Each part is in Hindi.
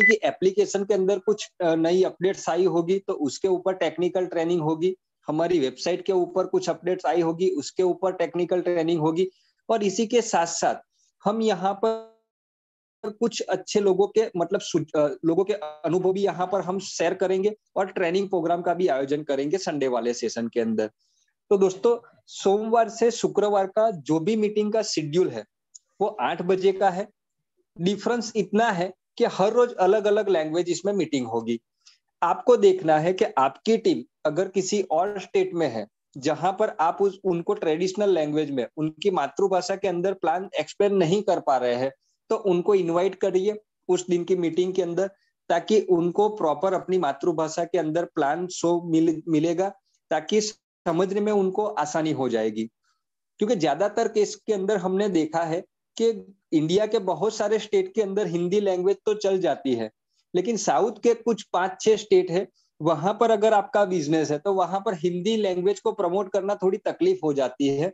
कंपनी की एप्लीकेशन के अंदर कुछ नई अपडेट्स आई होगी तो उसके ऊपर टेक्निकल ट्रेनिंग होगी, हमारी वेबसाइट के ऊपर कुछ अपडेट्स आई होगी उसके ऊपर टेक्निकल ट्रेनिंग होगी। और इसी के साथ साथ हम यहाँ पर कुछ अच्छे लोगों के मतलब लोगों के अनुभव भी यहाँ पर हम शेयर करेंगे और ट्रेनिंग प्रोग्राम का भी आयोजन करेंगे संडे वाले सेशन के अंदर। तो दोस्तों सोमवार से शुक्रवार का जो भी मीटिंग का शेड्यूल है वो 8 बजे का है। डिफरेंस इतना है कि हर रोज अलग अलग लैंग्वेज इसमें मीटिंग होगी। आपको देखना है कि आपकी टीम अगर किसी और स्टेट में है जहां पर आप उनको ट्रेडिशनल लैंग्वेज में उनकी मातृभाषा के अंदर प्लान एक्सप्लेन नहीं कर पा रहे हैं तो उनको इन्वाइट करिए उस दिन की मीटिंग के अंदर, ताकि उनको प्रॉपर अपनी मातृभाषा के अंदर प्लान शो मिलेगा ताकि समझने में उनको आसानी हो जाएगी। क्योंकि ज्यादातर केस के अंदर हमने देखा है कि इंडिया के बहुत सारे स्टेट के अंदर हिंदी लैंग्वेज तो चल जाती है, लेकिन साउथ के कुछ 5-6 स्टेट है वहां पर अगर आपका बिजनेस है तो वहां पर हिंदी लैंग्वेज को प्रमोट करना थोड़ी तकलीफ हो जाती है।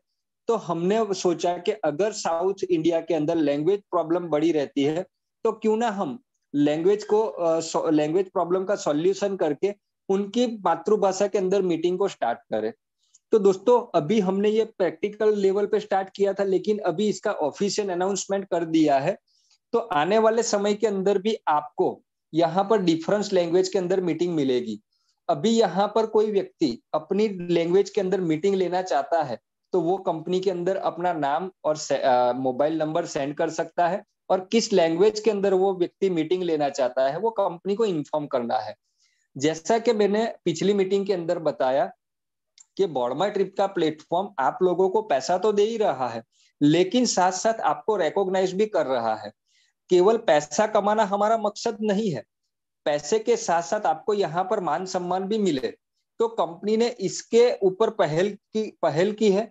तो हमने सोचा कि अगर साउथ इंडिया के अंदर लैंग्वेज प्रॉब्लम बड़ी रहती है तो क्यों ना हम लैंग्वेज प्रॉब्लम का सॉल्यूशन करके उनकी मातृभाषा के अंदर मीटिंग को स्टार्ट करें। तो दोस्तों अभी हमने ये प्रैक्टिकल लेवल पे स्टार्ट किया था लेकिन अभी इसका ऑफिशियल अनाउंसमेंट कर दिया है। तो आने वाले समय के अंदर भी आपको यहाँ पर डिफरेंस लैंग्वेज के अंदर मीटिंग मिलेगी। अभी यहाँ पर कोई व्यक्ति अपनी लैंग्वेज के अंदर मीटिंग लेना चाहता है तो वो कंपनी के अंदर अपना नाम और मोबाइल नंबर सेंड कर सकता है और किस लैंग्वेज के अंदर वो व्यक्ति मीटिंग लेना चाहता है वो कंपनी को इन्फॉर्म करना है। जैसा कि मैंने पिछली मीटिंग के अंदर बताया कि बोर्ड माय ट्रिप का प्लेटफॉर्म आप लोगों को पैसा तो दे ही रहा है लेकिन साथ साथ आपको रिकॉग्नाइज भी कर रहा है। केवल पैसा कमाना हमारा मकसद नहीं है, पैसे के साथ साथ आपको यहाँ पर मान सम्मान भी मिले। तो कंपनी ने इसके ऊपर पहल की है,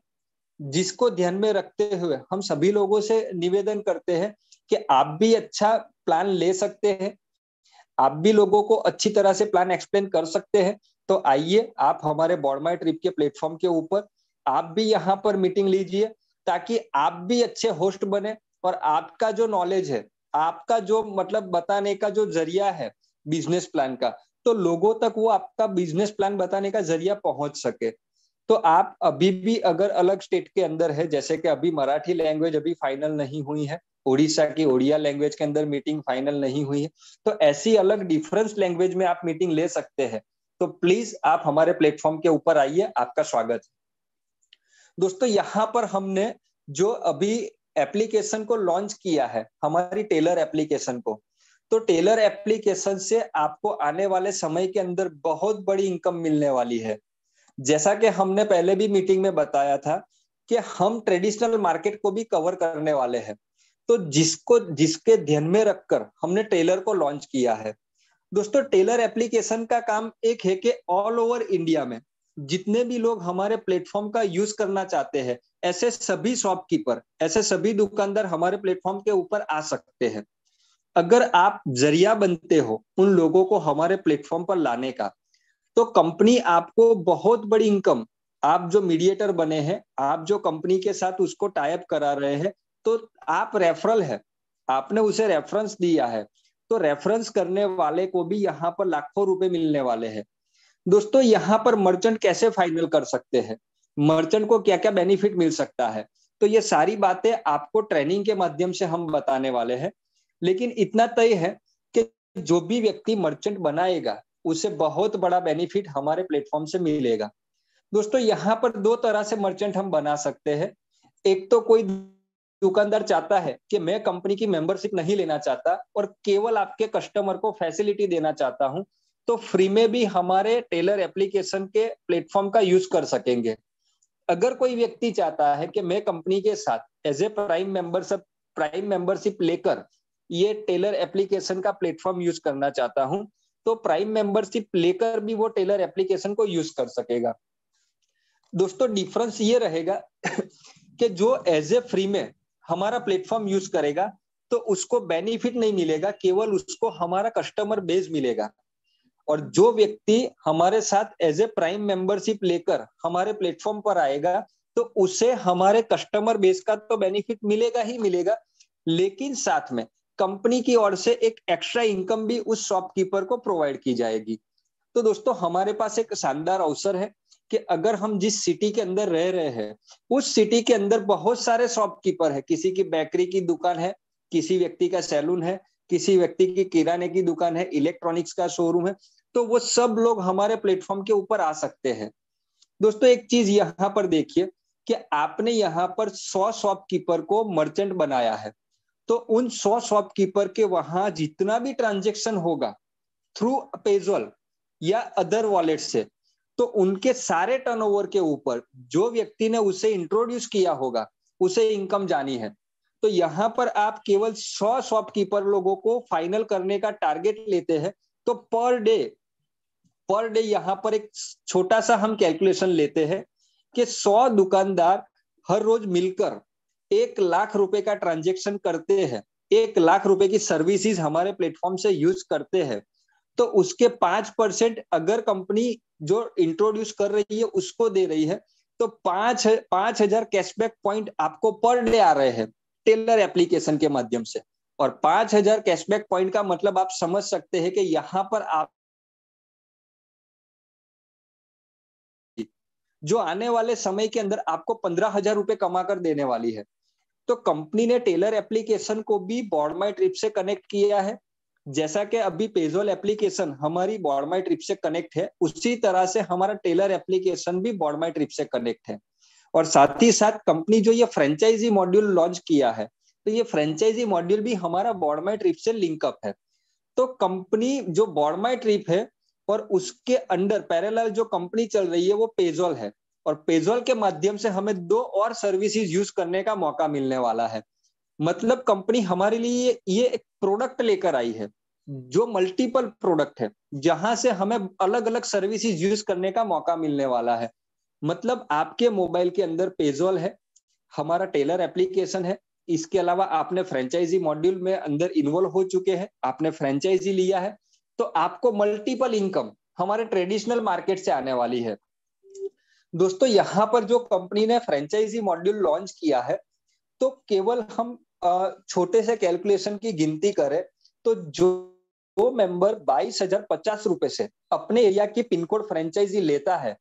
जिसको ध्यान में रखते हुए हम सभी लोगों से निवेदन करते हैं कि आप भी अच्छा प्लान ले सकते हैं, आप भी लोगों को अच्छी तरह से प्लान एक्सप्लेन कर सकते हैं। तो आइए आप हमारे बोर्ड माय ट्रिप के प्लेटफॉर्म के ऊपर आप भी यहाँ पर मीटिंग लीजिए ताकि आप भी अच्छे होस्ट बने और आपका जो नॉलेज है, आपका जो मतलब बताने का जो जरिया है बिजनेस प्लान का, तो लोगों तक वो आपका बिजनेस प्लान बताने का जरिया पहुंच सके। तो आप अभी भी अगर अलग स्टेट के अंदर है, जैसे कि अभी मराठी लैंग्वेज अभी फाइनल नहीं हुई है, ओडिशा की ओडिया लैंग्वेज के अंदर मीटिंग फाइनल नहीं हुई है, तो ऐसी अलग डिफरेंस लैंग्वेज में आप मीटिंग ले सकते हैं। तो प्लीज आप हमारे प्लेटफॉर्म के ऊपर आइए, आपका स्वागत है। दोस्तों यहाँ पर हमने जो अभी एप्लीकेशन को लॉन्च किया है, हमारी टेलर एप्लीकेशन को, तो टेलर एप्लीकेशन से आपको आने वाले समय के अंदर बहुत बड़ी इनकम मिलने वाली है। जैसा कि हमने पहले भी मीटिंग में बताया था कि हम ट्रेडिशनल मार्केट को भी कवर करने वाले हैं, तो जिसके ध्यान में रखकर हमने टेलर को लॉन्च किया है। दोस्तों टेलर एप्लीकेशन का काम एक है कि ऑल ओवर इंडिया में जितने भी लोग हमारे प्लेटफॉर्म का यूज करना चाहते हैं, ऐसे सभी शॉपकीपर, ऐसे सभी दुकानदार हमारे प्लेटफॉर्म के ऊपर आ सकते हैं। अगर आप जरिया बनते हो उन लोगों को हमारे प्लेटफॉर्म पर लाने का, तो कंपनी आपको बहुत बड़ी इनकम, आप जो मीडिएटर बने हैं, आप जो कंपनी के साथ उसको टाई अप करा रहे हैं, तो आप रेफरल है, आपने उसे रेफरेंस दिया है, तो रेफरेंस करने वाले को भी यहाँ पर लाखों रुपए मिलने वाले हैं। दोस्तों यहाँ पर मर्चेंट कैसे फाइनल कर सकते हैं, मर्चेंट को क्या क्या बेनिफिट मिल सकता है, तो ये सारी बातें आपको ट्रेनिंग के माध्यम से हम बताने वाले हैं। लेकिन इतना तय है कि जो भी व्यक्ति मर्चेंट बनाएगा उसे बहुत बड़ा बेनिफिट हमारे प्लेटफॉर्म से मिलेगा। दोस्तों यहाँ पर 2 तरह से मर्चेंट हम बना सकते हैं। एक तो कोई दुकानदार चाहता है कि मैं कंपनी की मेंबरशिप नहीं लेना चाहता और केवल आपके कस्टमर को फैसिलिटी देना चाहता हूं, तो फ्री में भी हमारे टेलर एप्लीकेशन के प्लेटफॉर्म का यूज कर सकेंगे। अगर कोई व्यक्ति चाहता है कि मैं कंपनी के साथ एज ए प्राइम मेंबरशिप लेकर ये टेलर एप्लीकेशन का प्लेटफॉर्म यूज करना चाहता हूँ, तो प्राइम मेंबरशिप लेकर भी वो टेलर एप्लीकेशन को यूज कर सकेगा। दोस्तों डिफरेंस ये रहेगा कि जो एज ए फ्री में हमारा प्लेटफॉर्म यूज करेगा तो उसको बेनिफिट नहीं मिलेगा, केवल उसको हमारा कस्टमर बेस मिलेगा। और जो व्यक्ति हमारे साथ एज ए प्राइम मेंबरशिप लेकर हमारे प्लेटफॉर्म पर आएगा तो उसे हमारे कस्टमर बेस का तो बेनिफिट मिलेगा ही मिलेगा, लेकिन साथ में कंपनी की ओर से एक एक्स्ट्रा इनकम भी उस शॉपकीपर को प्रोवाइड की जाएगी। तो दोस्तों हमारे पास एक शानदार अवसर है कि अगर हम जिस सिटी के अंदर रह रहे हैं उस सिटी के अंदर बहुत सारे शॉपकीपर है, किसी की बेकरी की दुकान है, किसी व्यक्ति का सैलून है, किसी व्यक्ति की किराने की दुकान है, इलेक्ट्रॉनिक्स का शोरूम है, तो वो सब लोग हमारे प्लेटफॉर्म के ऊपर आ सकते हैं। दोस्तों एक चीज यहाँ पर देखिए कि आपने यहाँ पर 100 शॉपकीपर को मर्चेंट बनाया है, तो उन 100 शॉपकीपर के वहां जितना भी ट्रांजेक्शन होगा थ्रू पेज़ोल या अदर वॉलेट से, तो उनके सारे टर्नओवर के ऊपर जो व्यक्ति ने उसे इंट्रोड्यूस किया होगा उसे इनकम जानी है। तो यहाँ पर आप केवल 100 शॉपकीपर लोगों को फाइनल करने का टारगेट लेते हैं, तो पर डे यहाँ पर एक छोटा सा हम कैलकुलेशन लेते हैं कि 100 दुकानदार हर रोज मिलकर 1,00,000 रुपए का ट्रांजेक्शन करते हैं, 1,00,000 रुपए की सर्विसेज हमारे प्लेटफॉर्म से यूज करते हैं, तो उसके 5% अगर कंपनी जो इंट्रोड्यूस कर रही है उसको दे रही है, तो 5,000 कैशबैक पॉइंट आपको पर डे आ रहे हैं टेलर एप्लीकेशन के माध्यम से। और 5,000 कैशबैक पॉइंट का मतलब आप समझ सकते हैं कि यहाँ पर आप जो आने वाले समय के अंदर आपको 15,000 रुपए कमा कर देने वाली है। तो कंपनी ने टेलर एप्लीकेशन को भी बोर्ड माय ट्रिप से कनेक्ट किया है, जैसा कि अभी पेज़ोल एप्लीकेशन हमारी बोर्ड माय ट्रिप से कनेक्ट है, उसी तरह से हमारा टेलर एप्लीकेशन भी बोर्ड माय ट्रिप से कनेक्ट है। और साथ ही साथ कंपनी जो ये फ्रेंचाइजी मॉड्यूल लॉन्च किया है, तो ये फ्रेंचाइजी मॉड्यूल भी हमारा बोर्ड माय ट्रिप से लिंकअप है। तो कंपनी जो बोर्ड माय ट्रिप है और उसके अंडर पैरेलल जो कंपनी चल रही है वो पेज़ोल है, और पेज़ोल के माध्यम से हमें 2 और सर्विसेज यूज करने का मौका मिलने वाला है। मतलब कंपनी हमारे लिए ये एक प्रोडक्ट लेकर आई है जो मल्टीपल प्रोडक्ट है, जहां से हमें अलग अलग सर्विसेज यूज करने का मौका मिलने वाला है। मतलब आपके मोबाइल के अंदर पेज़ोल है, हमारा टेलर एप्लीकेशन है, इसके अलावा आपने फ्रेंचाइजी मॉड्यूल में अंदर इन्वॉल्व हो चुके हैं, आपने फ्रेंचाइजी लिया है, तो आपको मल्टीपल इनकम हमारे ट्रेडिशनल मार्केट से आने वाली है। दोस्तों यहाँ पर जो कंपनी ने फ्रेंचाइजी मॉड्यूल लॉन्च किया है, तो केवल हम छोटे से कैलकुलेशन की गिनती करें तो जो मेंबर 22,050 रुपए से अपने एरिया की पिन कोड फ्रेंचाइजी लेता है,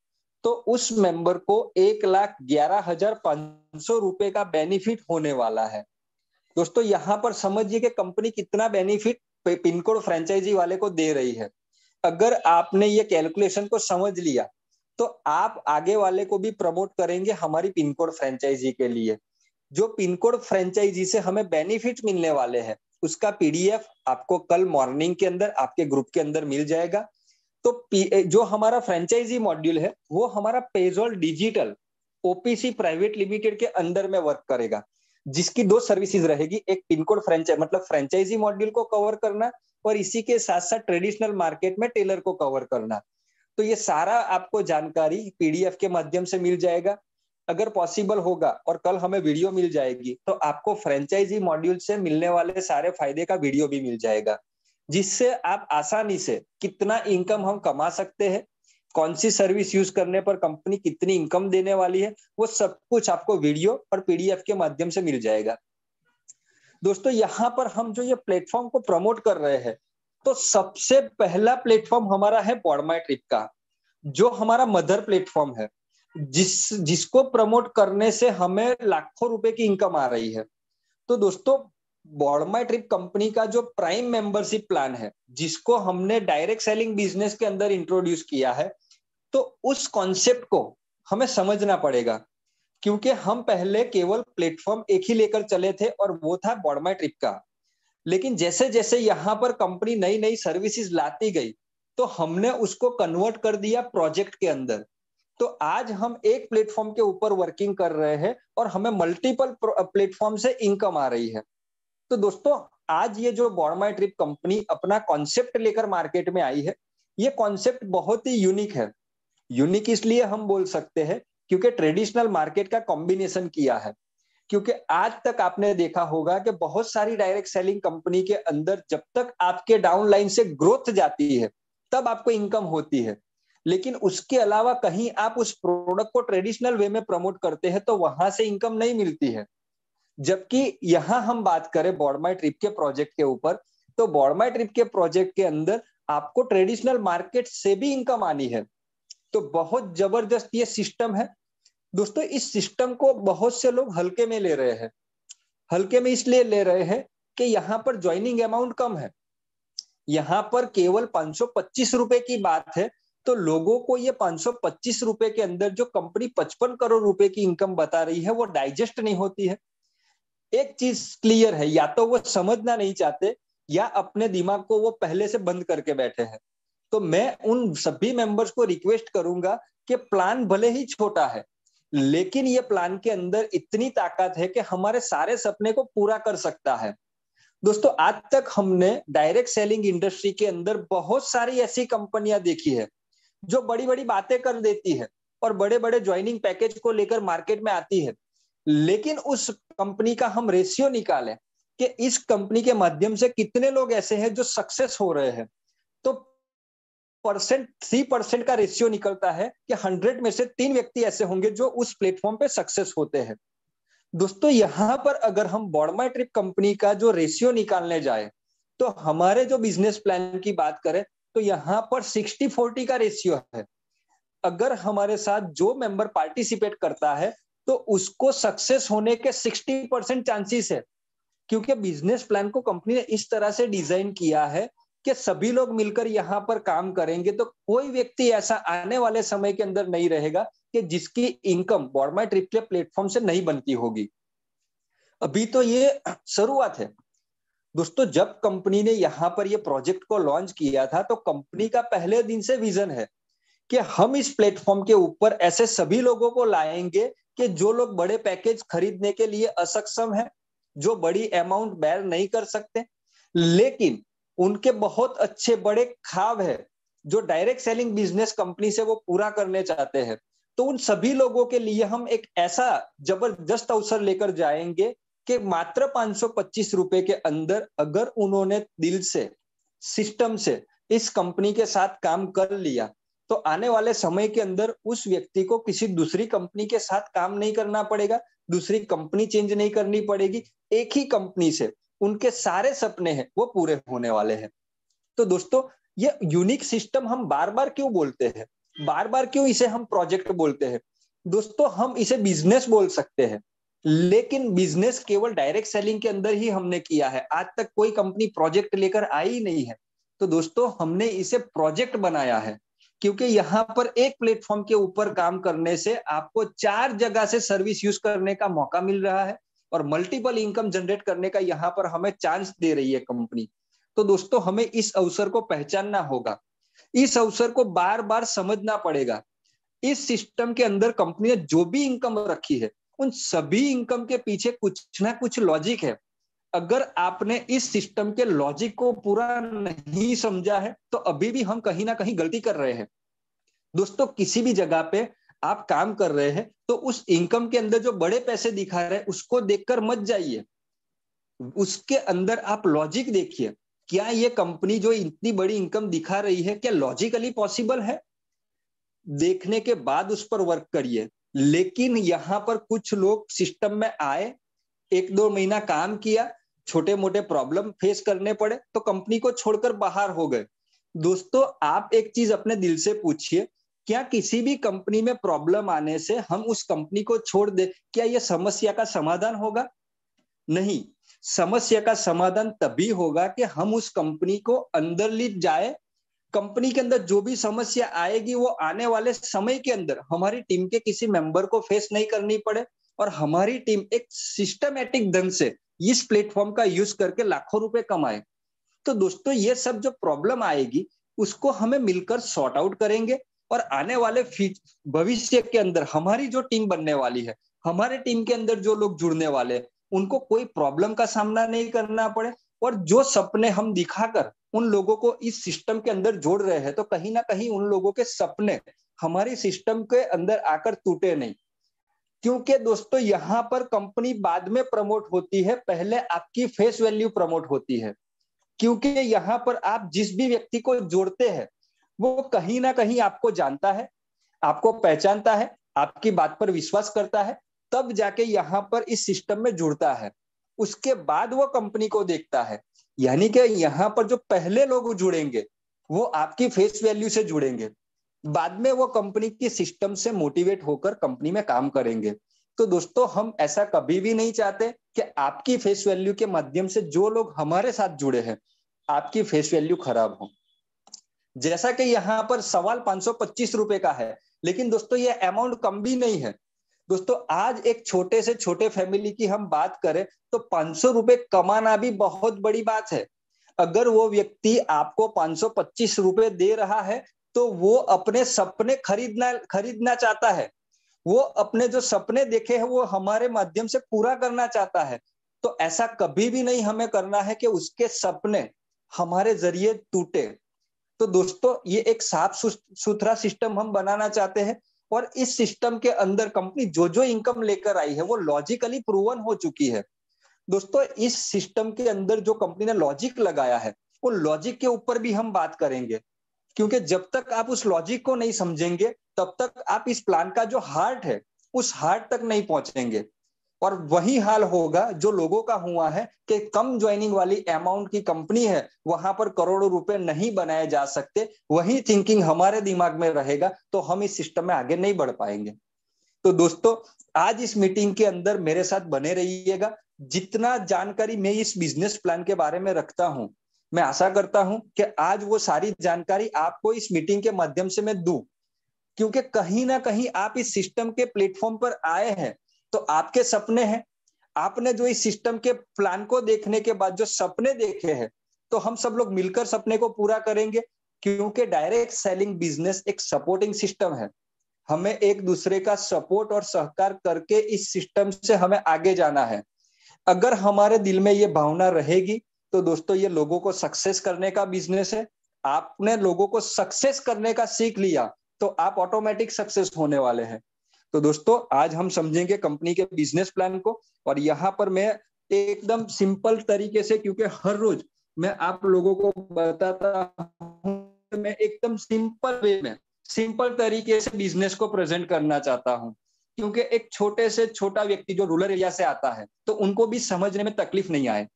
तो उस मेंबर को 1,11,500 रुपए का बेनिफिट होने वाला है। दोस्तों यहाँ पर समझिए कि कंपनी कितना बेनिफिट पिन कोड फ्रेंचाइजी वाले को दे रही है। अगर आपने ये कैलकुलेशन को समझ लिया तो आप आगे वाले को भी प्रमोट करेंगे हमारी पिन कोड फ्रेंचाइजी के लिए। जो पिन कोड फ्रेंचाइजी से हमें बेनिफिट मिलने वाले हैं उसका पीडीएफ आपको कल मॉर्निंग के अंदर आपके ग्रुप के अंदर मिल जाएगा। तो जो हमारा फ्रेंचाइजी मॉड्यूल है वो हमारा पेज़ोल डिजिटल ओपीसी प्राइवेट लिमिटेड के अंदर में वर्क करेगा, जिसकी 2 सर्विसेज रहेगी, एक पिन कोड फ्रेंचाइजी मतलब फ्रेंचाइजी मॉड्यूल को कवर करना और इसी के साथ साथ ट्रेडिशनल मार्केट में टेलर को कवर करना। तो ये सारा आपको जानकारी पीडीएफ के माध्यम से मिल जाएगा। अगर पॉसिबल होगा और कल हमें वीडियो मिल जाएगी तो आपको फ्रेंचाइजी मॉड्यूल से मिलने वाले सारे फायदे का वीडियो भी मिल जाएगा, जिससे आप आसानी से कितना इनकम हम कमा सकते हैं, कौन सी सर्विस यूज करने पर कंपनी कितनी इनकम देने वाली है, वो सब कुछ आपको वीडियो और पीडीएफ के माध्यम से मिल जाएगा। दोस्तों यहाँ पर हम जो ये प्लेटफॉर्म को प्रमोट कर रहे हैं, तो सबसे पहला प्लेटफॉर्म हमारा है बोर्ड माय ट्रिप का, जो हमारा मदर प्लेटफॉर्म है, जिसको प्रमोट करने से हमें लाखों रुपए की इनकम आ रही है। तो दोस्तों बोर्ड माय ट्रिप कंपनी का जो प्राइम मेंबरशिप प्लान है, जिसको हमने डायरेक्ट सेलिंग बिजनेस के अंदर इंट्रोड्यूस किया है, तो उस कॉन्सेप्ट को हमें समझना पड़ेगा, क्योंकि हम पहले केवल प्लेटफॉर्म एक ही लेकर चले थे और वो था बोर्ड माय ट्रिप का। लेकिन जैसे जैसे यहाँ पर कंपनी नई नई सर्विसेज लाती गई तो हमने उसको कन्वर्ट कर दिया प्रोजेक्ट के अंदर। तो आज हम एक प्लेटफॉर्म के ऊपर वर्किंग कर रहे हैं और हमें मल्टीपल प्लेटफॉर्म से इनकम आ रही है। तो दोस्तों आज ये जो बोर्ड माय ट्रिप कंपनी अपना कॉन्सेप्ट लेकर मार्केट में आई है, ये कॉन्सेप्ट बहुत ही यूनिक है। यूनिक इसलिए हम बोल सकते हैं क्योंकि ट्रेडिशनल मार्केट का कॉम्बिनेशन किया है, क्योंकि आज तक आपने देखा होगा कि बहुत सारी डायरेक्ट सेलिंग कंपनी के अंदर जब तक आपके डाउनलाइन से ग्रोथ जाती है तब आपको इनकम होती है, लेकिन उसके अलावा कहीं आप उस प्रोडक्ट को ट्रेडिशनल वे में प्रमोट करते हैं तो वहां से इनकम नहीं मिलती है। जबकि यहाँ हम बात करें बोर्ड माय ट्रिप के प्रोजेक्ट के ऊपर, तो बोर्ड माय ट्रिप के प्रोजेक्ट के अंदर आपको ट्रेडिशनल मार्केट से भी इनकम आनी है। तो बहुत जबरदस्त ये सिस्टम है दोस्तों। इस सिस्टम को बहुत से लोग हल्के में ले रहे हैं। हल्के में इसलिए ले रहे हैं कि यहाँ पर ज्वाइनिंग अमाउंट कम है, यहाँ पर केवल 525 रुपए की बात है। तो लोगों को ये 525 रुपए के अंदर जो कंपनी 55 करोड़ रुपए की इनकम बता रही है वो डाइजेस्ट नहीं होती है। एक चीज क्लियर है, या तो वो समझना नहीं चाहते या अपने दिमाग को वो पहले से बंद करके बैठे हैं। तो मैं उन सभी मेंबर्स को रिक्वेस्ट करूंगा कि प्लान भले ही छोटा है, लेकिन ये प्लान के अंदर इतनी ताकत है कि हमारे सारे सपने को पूरा कर सकता है। दोस्तों, आज तक हमने डायरेक्ट सेलिंग इंडस्ट्री के अंदर बहुत सारी ऐसी कंपनियां देखी है जो बड़ी बड़ी बातें कर देती है और बड़े बड़े ज्वाइनिंग पैकेज को लेकर मार्केट में आती है, लेकिन उस कंपनी का हम रेशियो निकालें कि इस कंपनी के माध्यम से कितने लोग ऐसे हैं जो सक्सेस हो रहे हैं, तो 3% का रेशियो निकलता है कि 100 में से 3 व्यक्ति ऐसे होंगे जो उस प्लेटफॉर्म पे सक्सेस होते हैं। दोस्तों, यहाँ पर अगर हम बोर्ड माय ट्रिप कंपनी का जो रेशियो निकालने जाए, तो हमारे जो बिजनेस प्लान की बात करें तो यहाँ पर 60-40 का रेशियो है। अगर हमारे साथ जो मेंबर पार्टिसिपेट करता है तो उसको सक्सेस होने के 60% चांसेस है, क्योंकि बिजनेस प्लान को कंपनी ने इस तरह से डिजाइन किया है कि सभी लोग मिलकर यहाँ पर काम करेंगे। तो कोई व्यक्ति ऐसा आने वाले समय के अंदर नहीं रहेगा कि जिसकी इनकम बोर्ड माय ट्रिप के प्लेटफॉर्म से नहीं बनती होगी। अभी तो ये शुरुआत है दोस्तों। जब कंपनी ने यहाँ पर ये प्रोजेक्ट को लॉन्च किया था तो कंपनी का पहले दिन से विजन है कि हम इस प्लेटफॉर्म के ऊपर ऐसे सभी लोगों को लाएंगे कि जो लोग बड़े पैकेज खरीदने के लिए असक्षम है, जो बड़ी अमाउंट बेयर नहीं कर सकते, लेकिन उनके बहुत अच्छे बड़े ख्वाब है जो डायरेक्ट सेलिंग बिजनेस कंपनी से वो पूरा करने चाहते हैं। तो उन सभी लोगों के लिए हम एक ऐसा जबरदस्त अवसर लेकर जाएंगे कि मात्र 525 रुपए के अंदर अगर उन्होंने दिल से, सिस्टम से इस कंपनी के साथ काम कर लिया तो आने वाले समय के अंदर उस व्यक्ति को किसी दूसरी कंपनी के साथ काम नहीं करना पड़ेगा, दूसरी कंपनी चेंज नहीं करनी पड़ेगी। एक ही कंपनी से उनके सारे सपने हैं वो पूरे होने वाले हैं। तो दोस्तों, ये यूनिक सिस्टम हम बार बार क्यों बोलते हैं, बार बार क्यों इसे हम प्रोजेक्ट बोलते हैं? दोस्तों, हम इसे बिजनेस बोल सकते हैं, लेकिन बिजनेस केवल डायरेक्ट सेलिंग के अंदर ही हमने किया है। आज तक कोई कंपनी प्रोजेक्ट लेकर आई नहीं है। तो दोस्तों, हमने इसे प्रोजेक्ट बनाया है, क्योंकि यहाँ पर एक प्लेटफॉर्म के ऊपर काम करने से आपको 4 जगह से सर्विस यूज करने का मौका मिल रहा है और मल्टीपल इनकम जनरेट करने का यहाँ पर हमें चांस दे रही है कंपनी। तो दोस्तों, हमें इस अवसर को पहचानना होगा, इस अवसर को बार बार समझना पड़ेगा। इस सिस्टम के अंदर कंपनी ने जो भी इनकम रखी है उन सभी इनकम के पीछे कुछ ना कुछ लॉजिक है। अगर आपने इस सिस्टम के लॉजिक को पूरा नहीं समझा है तो अभी भी हम कहीं ना कहीं गलती कर रहे हैं। दोस्तों, किसी भी जगह पे आप काम कर रहे हैं तो उस इनकम के अंदर जो बड़े पैसे दिखा रहे हैं उसको देखकर मत जाइए, उसके अंदर आप लॉजिक देखिए। क्या ये कंपनी जो इतनी बड़ी इनकम दिखा रही है क्या लॉजिकली पॉसिबल है? देखने के बाद उस पर वर्क करिए। लेकिन यहाँ पर कुछ लोग सिस्टम में आए, 1-2 महीना काम किया, छोटे मोटे प्रॉब्लम फेस करने पड़े तो कंपनी को छोड़कर बाहर हो गए। दोस्तों, आप एक चीज अपने दिल से पूछिए, क्या किसी भी कंपनी में प्रॉब्लम आने से हम उस कंपनी को छोड़ दे, क्या यह समस्या का समाधान होगा? नहीं। समस्या का समाधान तभी होगा कि हम उस कंपनी को अंदर ले जाए। कंपनी के अंदर जो भी समस्या आएगी वो आने वाले समय के अंदर हमारी टीम के किसी मेंबर को फेस नहीं करनी पड़े और हमारी टीम एक सिस्टमेटिक ढंग से इस प्लेटफॉर्म का यूज करके लाखों रुपए कमाए। तो दोस्तों, ये सब जो प्रॉब्लम आएगी उसको हमें मिलकर सॉर्ट आउट करेंगे और आने वाले भविष्य के अंदर हमारी जो टीम बनने वाली है, हमारे टीम के अंदर जो लोग जुड़ने वाले हैं उनको कोई प्रॉब्लम का सामना नहीं करना पड़े। और जो सपने हम दिखाकर उन लोगों को इस सिस्टम के अंदर जोड़ रहे हैं तो कहीं ना कहीं उन लोगों के सपने हमारी सिस्टम के अंदर आकर टूटे नहीं, क्योंकि दोस्तों यहाँ पर कंपनी बाद में प्रमोट होती है, पहले आपकी फेस वैल्यू प्रमोट होती है। क्योंकि यहाँ पर आप जिस भी व्यक्ति को जोड़ते हैं वो कहीं ना कहीं आपको जानता है, आपको पहचानता है, आपकी बात पर विश्वास करता है, तब जाके यहाँ पर इस सिस्टम में जुड़ता है, उसके बाद वो कंपनी को देखता है। यानी कि यहाँ पर जो पहले लोग जुड़ेंगे वो आपकी फेस वैल्यू से जुड़ेंगे, बाद में वो कंपनी की सिस्टम से मोटिवेट होकर कंपनी में काम करेंगे। तो दोस्तों हम ऐसा कभी भी नहीं चाहते कि आपकी फेस वैल्यू के माध्यम से जो लोग हमारे साथ जुड़े हैं आपकी फेस वैल्यू खराब हो। जैसा कि यहाँ पर सवाल 525 रुपए का है, लेकिन दोस्तों ये अमाउंट कम भी नहीं है। दोस्तों आज एक छोटे से छोटे फैमिली की हम बात करें तो 500 रुपए कमाना भी बहुत बड़ी बात है। अगर वो व्यक्ति आपको 525 रुपए दे रहा है तो वो अपने सपने खरीदना चाहता है, वो अपने जो सपने देखे हैं वो हमारे माध्यम से पूरा करना चाहता है। तो ऐसा कभी भी नहीं हमें करना है कि उसके सपने हमारे जरिए टूटे। तो दोस्तों ये एक साफ सुथरा सिस्टम हम बनाना चाहते हैं, और इस सिस्टम के अंदर कंपनी जो इनकम लेकर आई है वो लॉजिकली प्रूवन हो चुकी है। दोस्तों इस सिस्टम के अंदर जो कंपनी ने लॉजिक लगाया है वो लॉजिक के ऊपर भी हम बात करेंगे, क्योंकि जब तक आप उस लॉजिक को नहीं समझेंगे तब तक आप इस प्लान का जो हार्ट है उस हार्ट तक नहीं पहुंचेंगे। और वही हाल होगा जो लोगों का हुआ है कि कम ज्वाइनिंग वाली अमाउंट की कंपनी है, वहां पर करोड़ों रुपए नहीं बनाए जा सकते। वही थिंकिंग हमारे दिमाग में रहेगा तो हम इस सिस्टम में आगे नहीं बढ़ पाएंगे। तो दोस्तों आज इस मीटिंग के अंदर मेरे साथ बने रहिएगा। जितना जानकारी मैं इस बिजनेस प्लान के बारे में रखता हूं, मैं आशा करता हूं कि आज वो सारी जानकारी आपको इस मीटिंग के माध्यम से मैं दूं, क्योंकि कहीं ना कहीं आप इस सिस्टम के प्लेटफॉर्म पर आए हैं तो आपके सपने हैं। आपने जो इस सिस्टम के प्लान को देखने के बाद जो सपने देखे हैं, तो हम सब लोग मिलकर सपने को पूरा करेंगे, क्योंकि डायरेक्ट सेलिंग बिजनेस एक सपोर्टिंग सिस्टम है। हमें एक दूसरे का सपोर्ट और सहकार करके इस सिस्टम से हमें आगे जाना है। अगर हमारे दिल में ये भावना रहेगी तो दोस्तों ये लोगों को सक्सेस करने का बिजनेस है। आपने लोगों को सक्सेस करने का सीख लिया तो आप ऑटोमेटिक सक्सेस होने वाले हैं। तो दोस्तों आज हम समझेंगे कंपनी के बिजनेस प्लान को, और यहाँ पर मैं एकदम सिंपल तरीके से, क्योंकि हर रोज मैं आप लोगों को बताता हूं, मैं एकदम सिंपल वे में सिंपल तरीके से बिजनेस को प्रेजेंट करना चाहता हूं, क्योंकि एक छोटे से छोटा व्यक्ति जो रूरल एरिया से आता है तो उनको भी समझने में तकलीफ नहीं आए।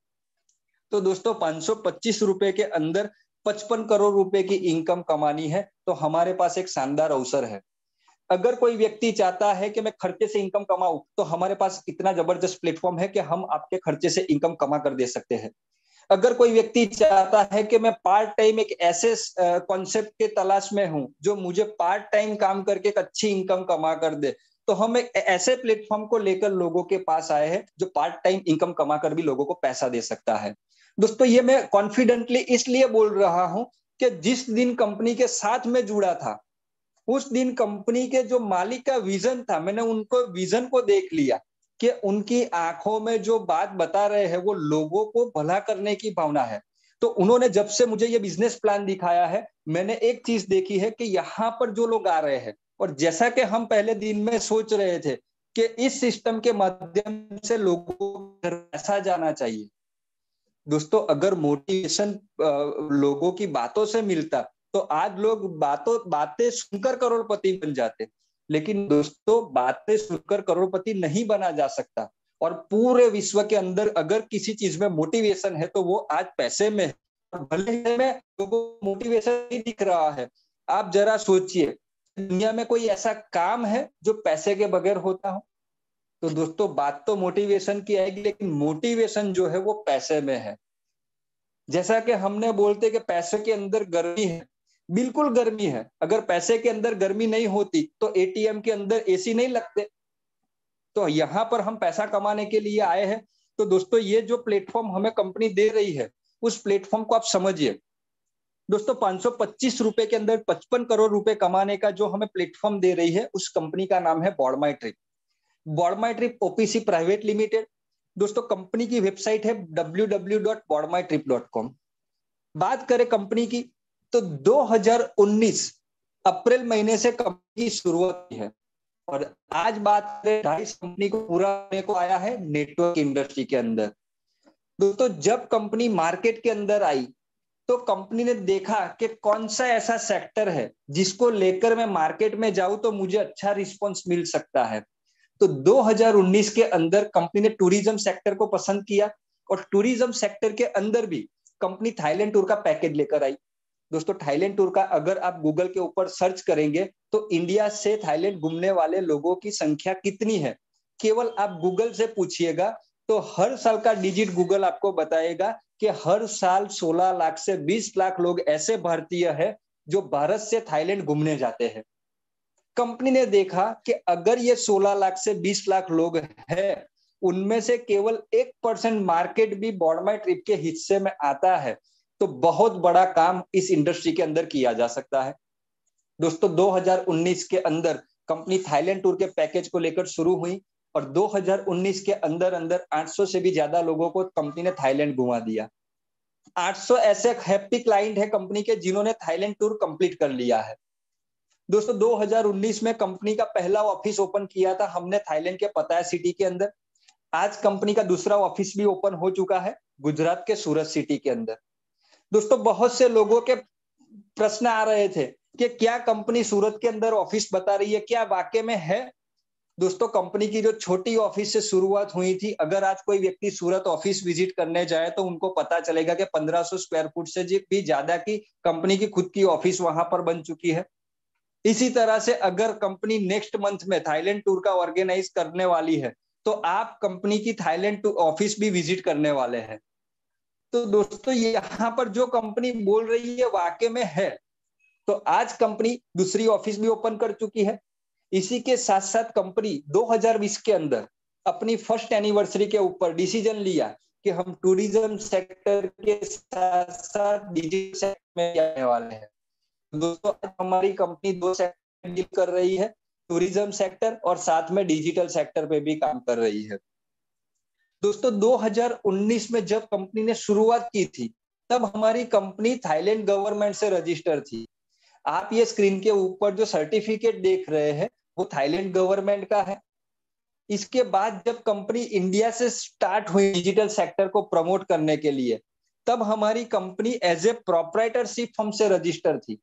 तो दोस्तों 525 रुपए के अंदर 55 करोड़ रुपए की इनकम कमानी है तो हमारे पास एक शानदार अवसर है। अगर कोई व्यक्ति चाहता है कि मैं खर्चे से इनकम कमाऊं तो हमारे पास इतना जबरदस्त प्लेटफॉर्म है कि हम आपके खर्चे से इनकम कमा कर दे सकते हैं। अगर कोई व्यक्ति चाहता है कि मैं पार्ट टाइम एक ऐसे कॉन्सेप्ट के तलाश में हूं जो मुझे पार्ट टाइम काम करके एक अच्छी इनकम कमा कर दे, तो हम एक ऐसे प्लेटफॉर्म को लेकर लोगों के पास आए हैं जो पार्ट टाइम इनकम कमा कर भी लोगों को पैसा दे सकता है। दोस्तों ये मैं कॉन्फिडेंटली इसलिए बोल रहा हूं कि जिस दिन कंपनी के साथ में जुड़ा था उस दिन कंपनी के जो मालिक का विजन था, मैंने उनको विजन को देख लिया कि उनकी आंखों में जो बात बता रहे हैं वो लोगों को भला करने की भावना है। तो उन्होंने जब से मुझे ये बिजनेस प्लान दिखाया है, मैंने एक चीज देखी है कि यहाँ पर जो लोग आ रहे हैं, और जैसा कि हम पहले दिन में सोच रहे थे कि इस सिस्टम के माध्यम से लोगों को ऐसा जाना चाहिए। दोस्तों अगर मोटिवेशन लोगों की बातों से मिलता तो आज लोग बातें सुनकर करोड़पति बन जाते, लेकिन दोस्तों बातें सुनकर करोड़पति नहीं बना जा सकता। और पूरे विश्व के अंदर अगर किसी चीज में मोटिवेशन है तो वो आज पैसे में है। भले में लोगों को मोटिवेशन नहीं दिख रहा है। आप जरा सोचिए, दुनिया में कोई ऐसा काम है जो पैसे के बगैर होता हो? तो दोस्तों बात तो मोटिवेशन की आएगी, लेकिन मोटिवेशन जो है वो पैसे में है। जैसा कि हमने बोलते कि पैसे के अंदर गर्मी है, बिल्कुल गर्मी है। अगर पैसे के अंदर गर्मी नहीं होती तो एटीएम के अंदर एसी नहीं लगते। तो यहाँ पर हम पैसा कमाने के लिए आए हैं। तो दोस्तों ये जो प्लेटफॉर्म हमें कंपनी दे रही है उस प्लेटफॉर्म को आप समझिए। दोस्तों 525 रुपए के अंदर 55 करोड़ रुपए कमाने का जो हमें प्लेटफॉर्म दे रही है उस कंपनी का नाम है board my trip. Board my trip OPC private limited. दोस्तों कंपनी की वेबसाइट है www.boardmytrip.com। बात करें कंपनी की तो 2019 अप्रैल महीने से कंपनी की शुरुआत है, और आज बात करें 2.5 कंपनी को पूरा होने को आया है नेटवर्क इंडस्ट्री के अंदर। दोस्तों जब कंपनी मार्केट के अंदर आई तो कंपनी ने देखा कि कौन सा ऐसा सेक्टर है जिसको लेकर मैं मार्केट में जाऊं तो मुझे अच्छा रिस्पॉन्स मिल सकता है। तो 2019 के अंदर कंपनी ने टूरिज्म सेक्टर को पसंद किया और टूरिज्म सेक्टर के अंदर भी कंपनी थाईलैंड टूर का पैकेज लेकर आई। दोस्तों, थाईलैंड टूर का अगर आप गूगल के ऊपर सर्च करेंगे तो इंडिया से थाईलैंड घूमने वाले लोगों की संख्या कितनी है, केवल आप गूगल से पूछिएगा तो हर साल का डिजिट गूगल आपको बताएगा कि हर साल 16 लाख से 20 लाख लोग ऐसे भारतीय हैं जो भारत से थाईलैंड घूमने जाते हैं। कंपनी ने देखा कि अगर ये 16 लाख से 20 लाख लोग हैं, उनमें से केवल 1% मार्केट भी बोर्ड माय ट्रिप के हिस्से में आता है, तो बहुत बड़ा काम इस इंडस्ट्री के अंदर किया जा सकता है। दोस्तों, 2019 के अंदर कंपनी थाईलैंड टूर के पैकेज को लेकर शुरू हुई और 2019 के अंदर 800 से भी ज्यादा लोगों को कंपनी ने थाईलैंड घुमा दिया। 800 ऐसे हैप्पी क्लाइंट है कंपनी के जिन्होंने थाईलैंड टूर कंप्लीट कर लिया है। दोस्तों, 2019 में कंपनी का पहला ऑफिस ओपन किया था हमने थाईलैंड के पताया सिटी के अंदर। आज कंपनी का दूसरा ऑफिस भी ओपन हो चुका है गुजरात के सूरत सिटी के अंदर। दोस्तों, बहुत से लोगों के प्रश्न आ रहे थे कि क्या कंपनी सूरत के अंदर ऑफिस बता रही है, क्या वाकई में है? दोस्तों, कंपनी की जो छोटी ऑफिस से शुरुआत हुई थी, अगर आज कोई व्यक्ति सूरत ऑफिस विजिट करने जाए तो उनको पता चलेगा कि 1500 स्क्वायर फुट से भी ज्यादा की कंपनी की खुद की ऑफिस वहां पर बन चुकी है। इसी तरह से अगर कंपनी नेक्स्ट मंथ में थाईलैंड टूर का ऑर्गेनाइज करने वाली है तो आप कंपनी की थाईलैंड ऑफिस भी विजिट करने वाले हैं। तो दोस्तों, यहाँ पर जो कंपनी बोल रही है वाकई में है। तो आज कंपनी दूसरी ऑफिस भी ओपन कर चुकी है। इसी के साथ साथ कंपनी 2020 के अंदर अपनी फर्स्ट एनिवर्सरी के ऊपर डिसीजन लिया कि हम टूरिज्म सेक्टर के साथ साथ डिजिटल सेक्टर में जाने वाले हैं। दोस्तों, हमारी कंपनी 2 सेक्टर में डील कर रही है, टूरिज्म सेक्टर और साथ में डिजिटल सेक्टर पे भी काम कर रही है। दोस्तों, 2019 में जब कंपनी ने शुरुआत की थी तब हमारी कंपनी थाईलैंड गवर्नमेंट से रजिस्टर थी। आप ये स्क्रीन के ऊपर जो सर्टिफिकेट देख रहे हैं वो थाईलैंड गवर्नमेंट का है। इसके बाद जब कंपनी इंडिया से स्टार्ट हुई डिजिटल सेक्टर को प्रमोट करने के लिए, तब हमारी company as a proprietorship firm से रजिस्टर थी,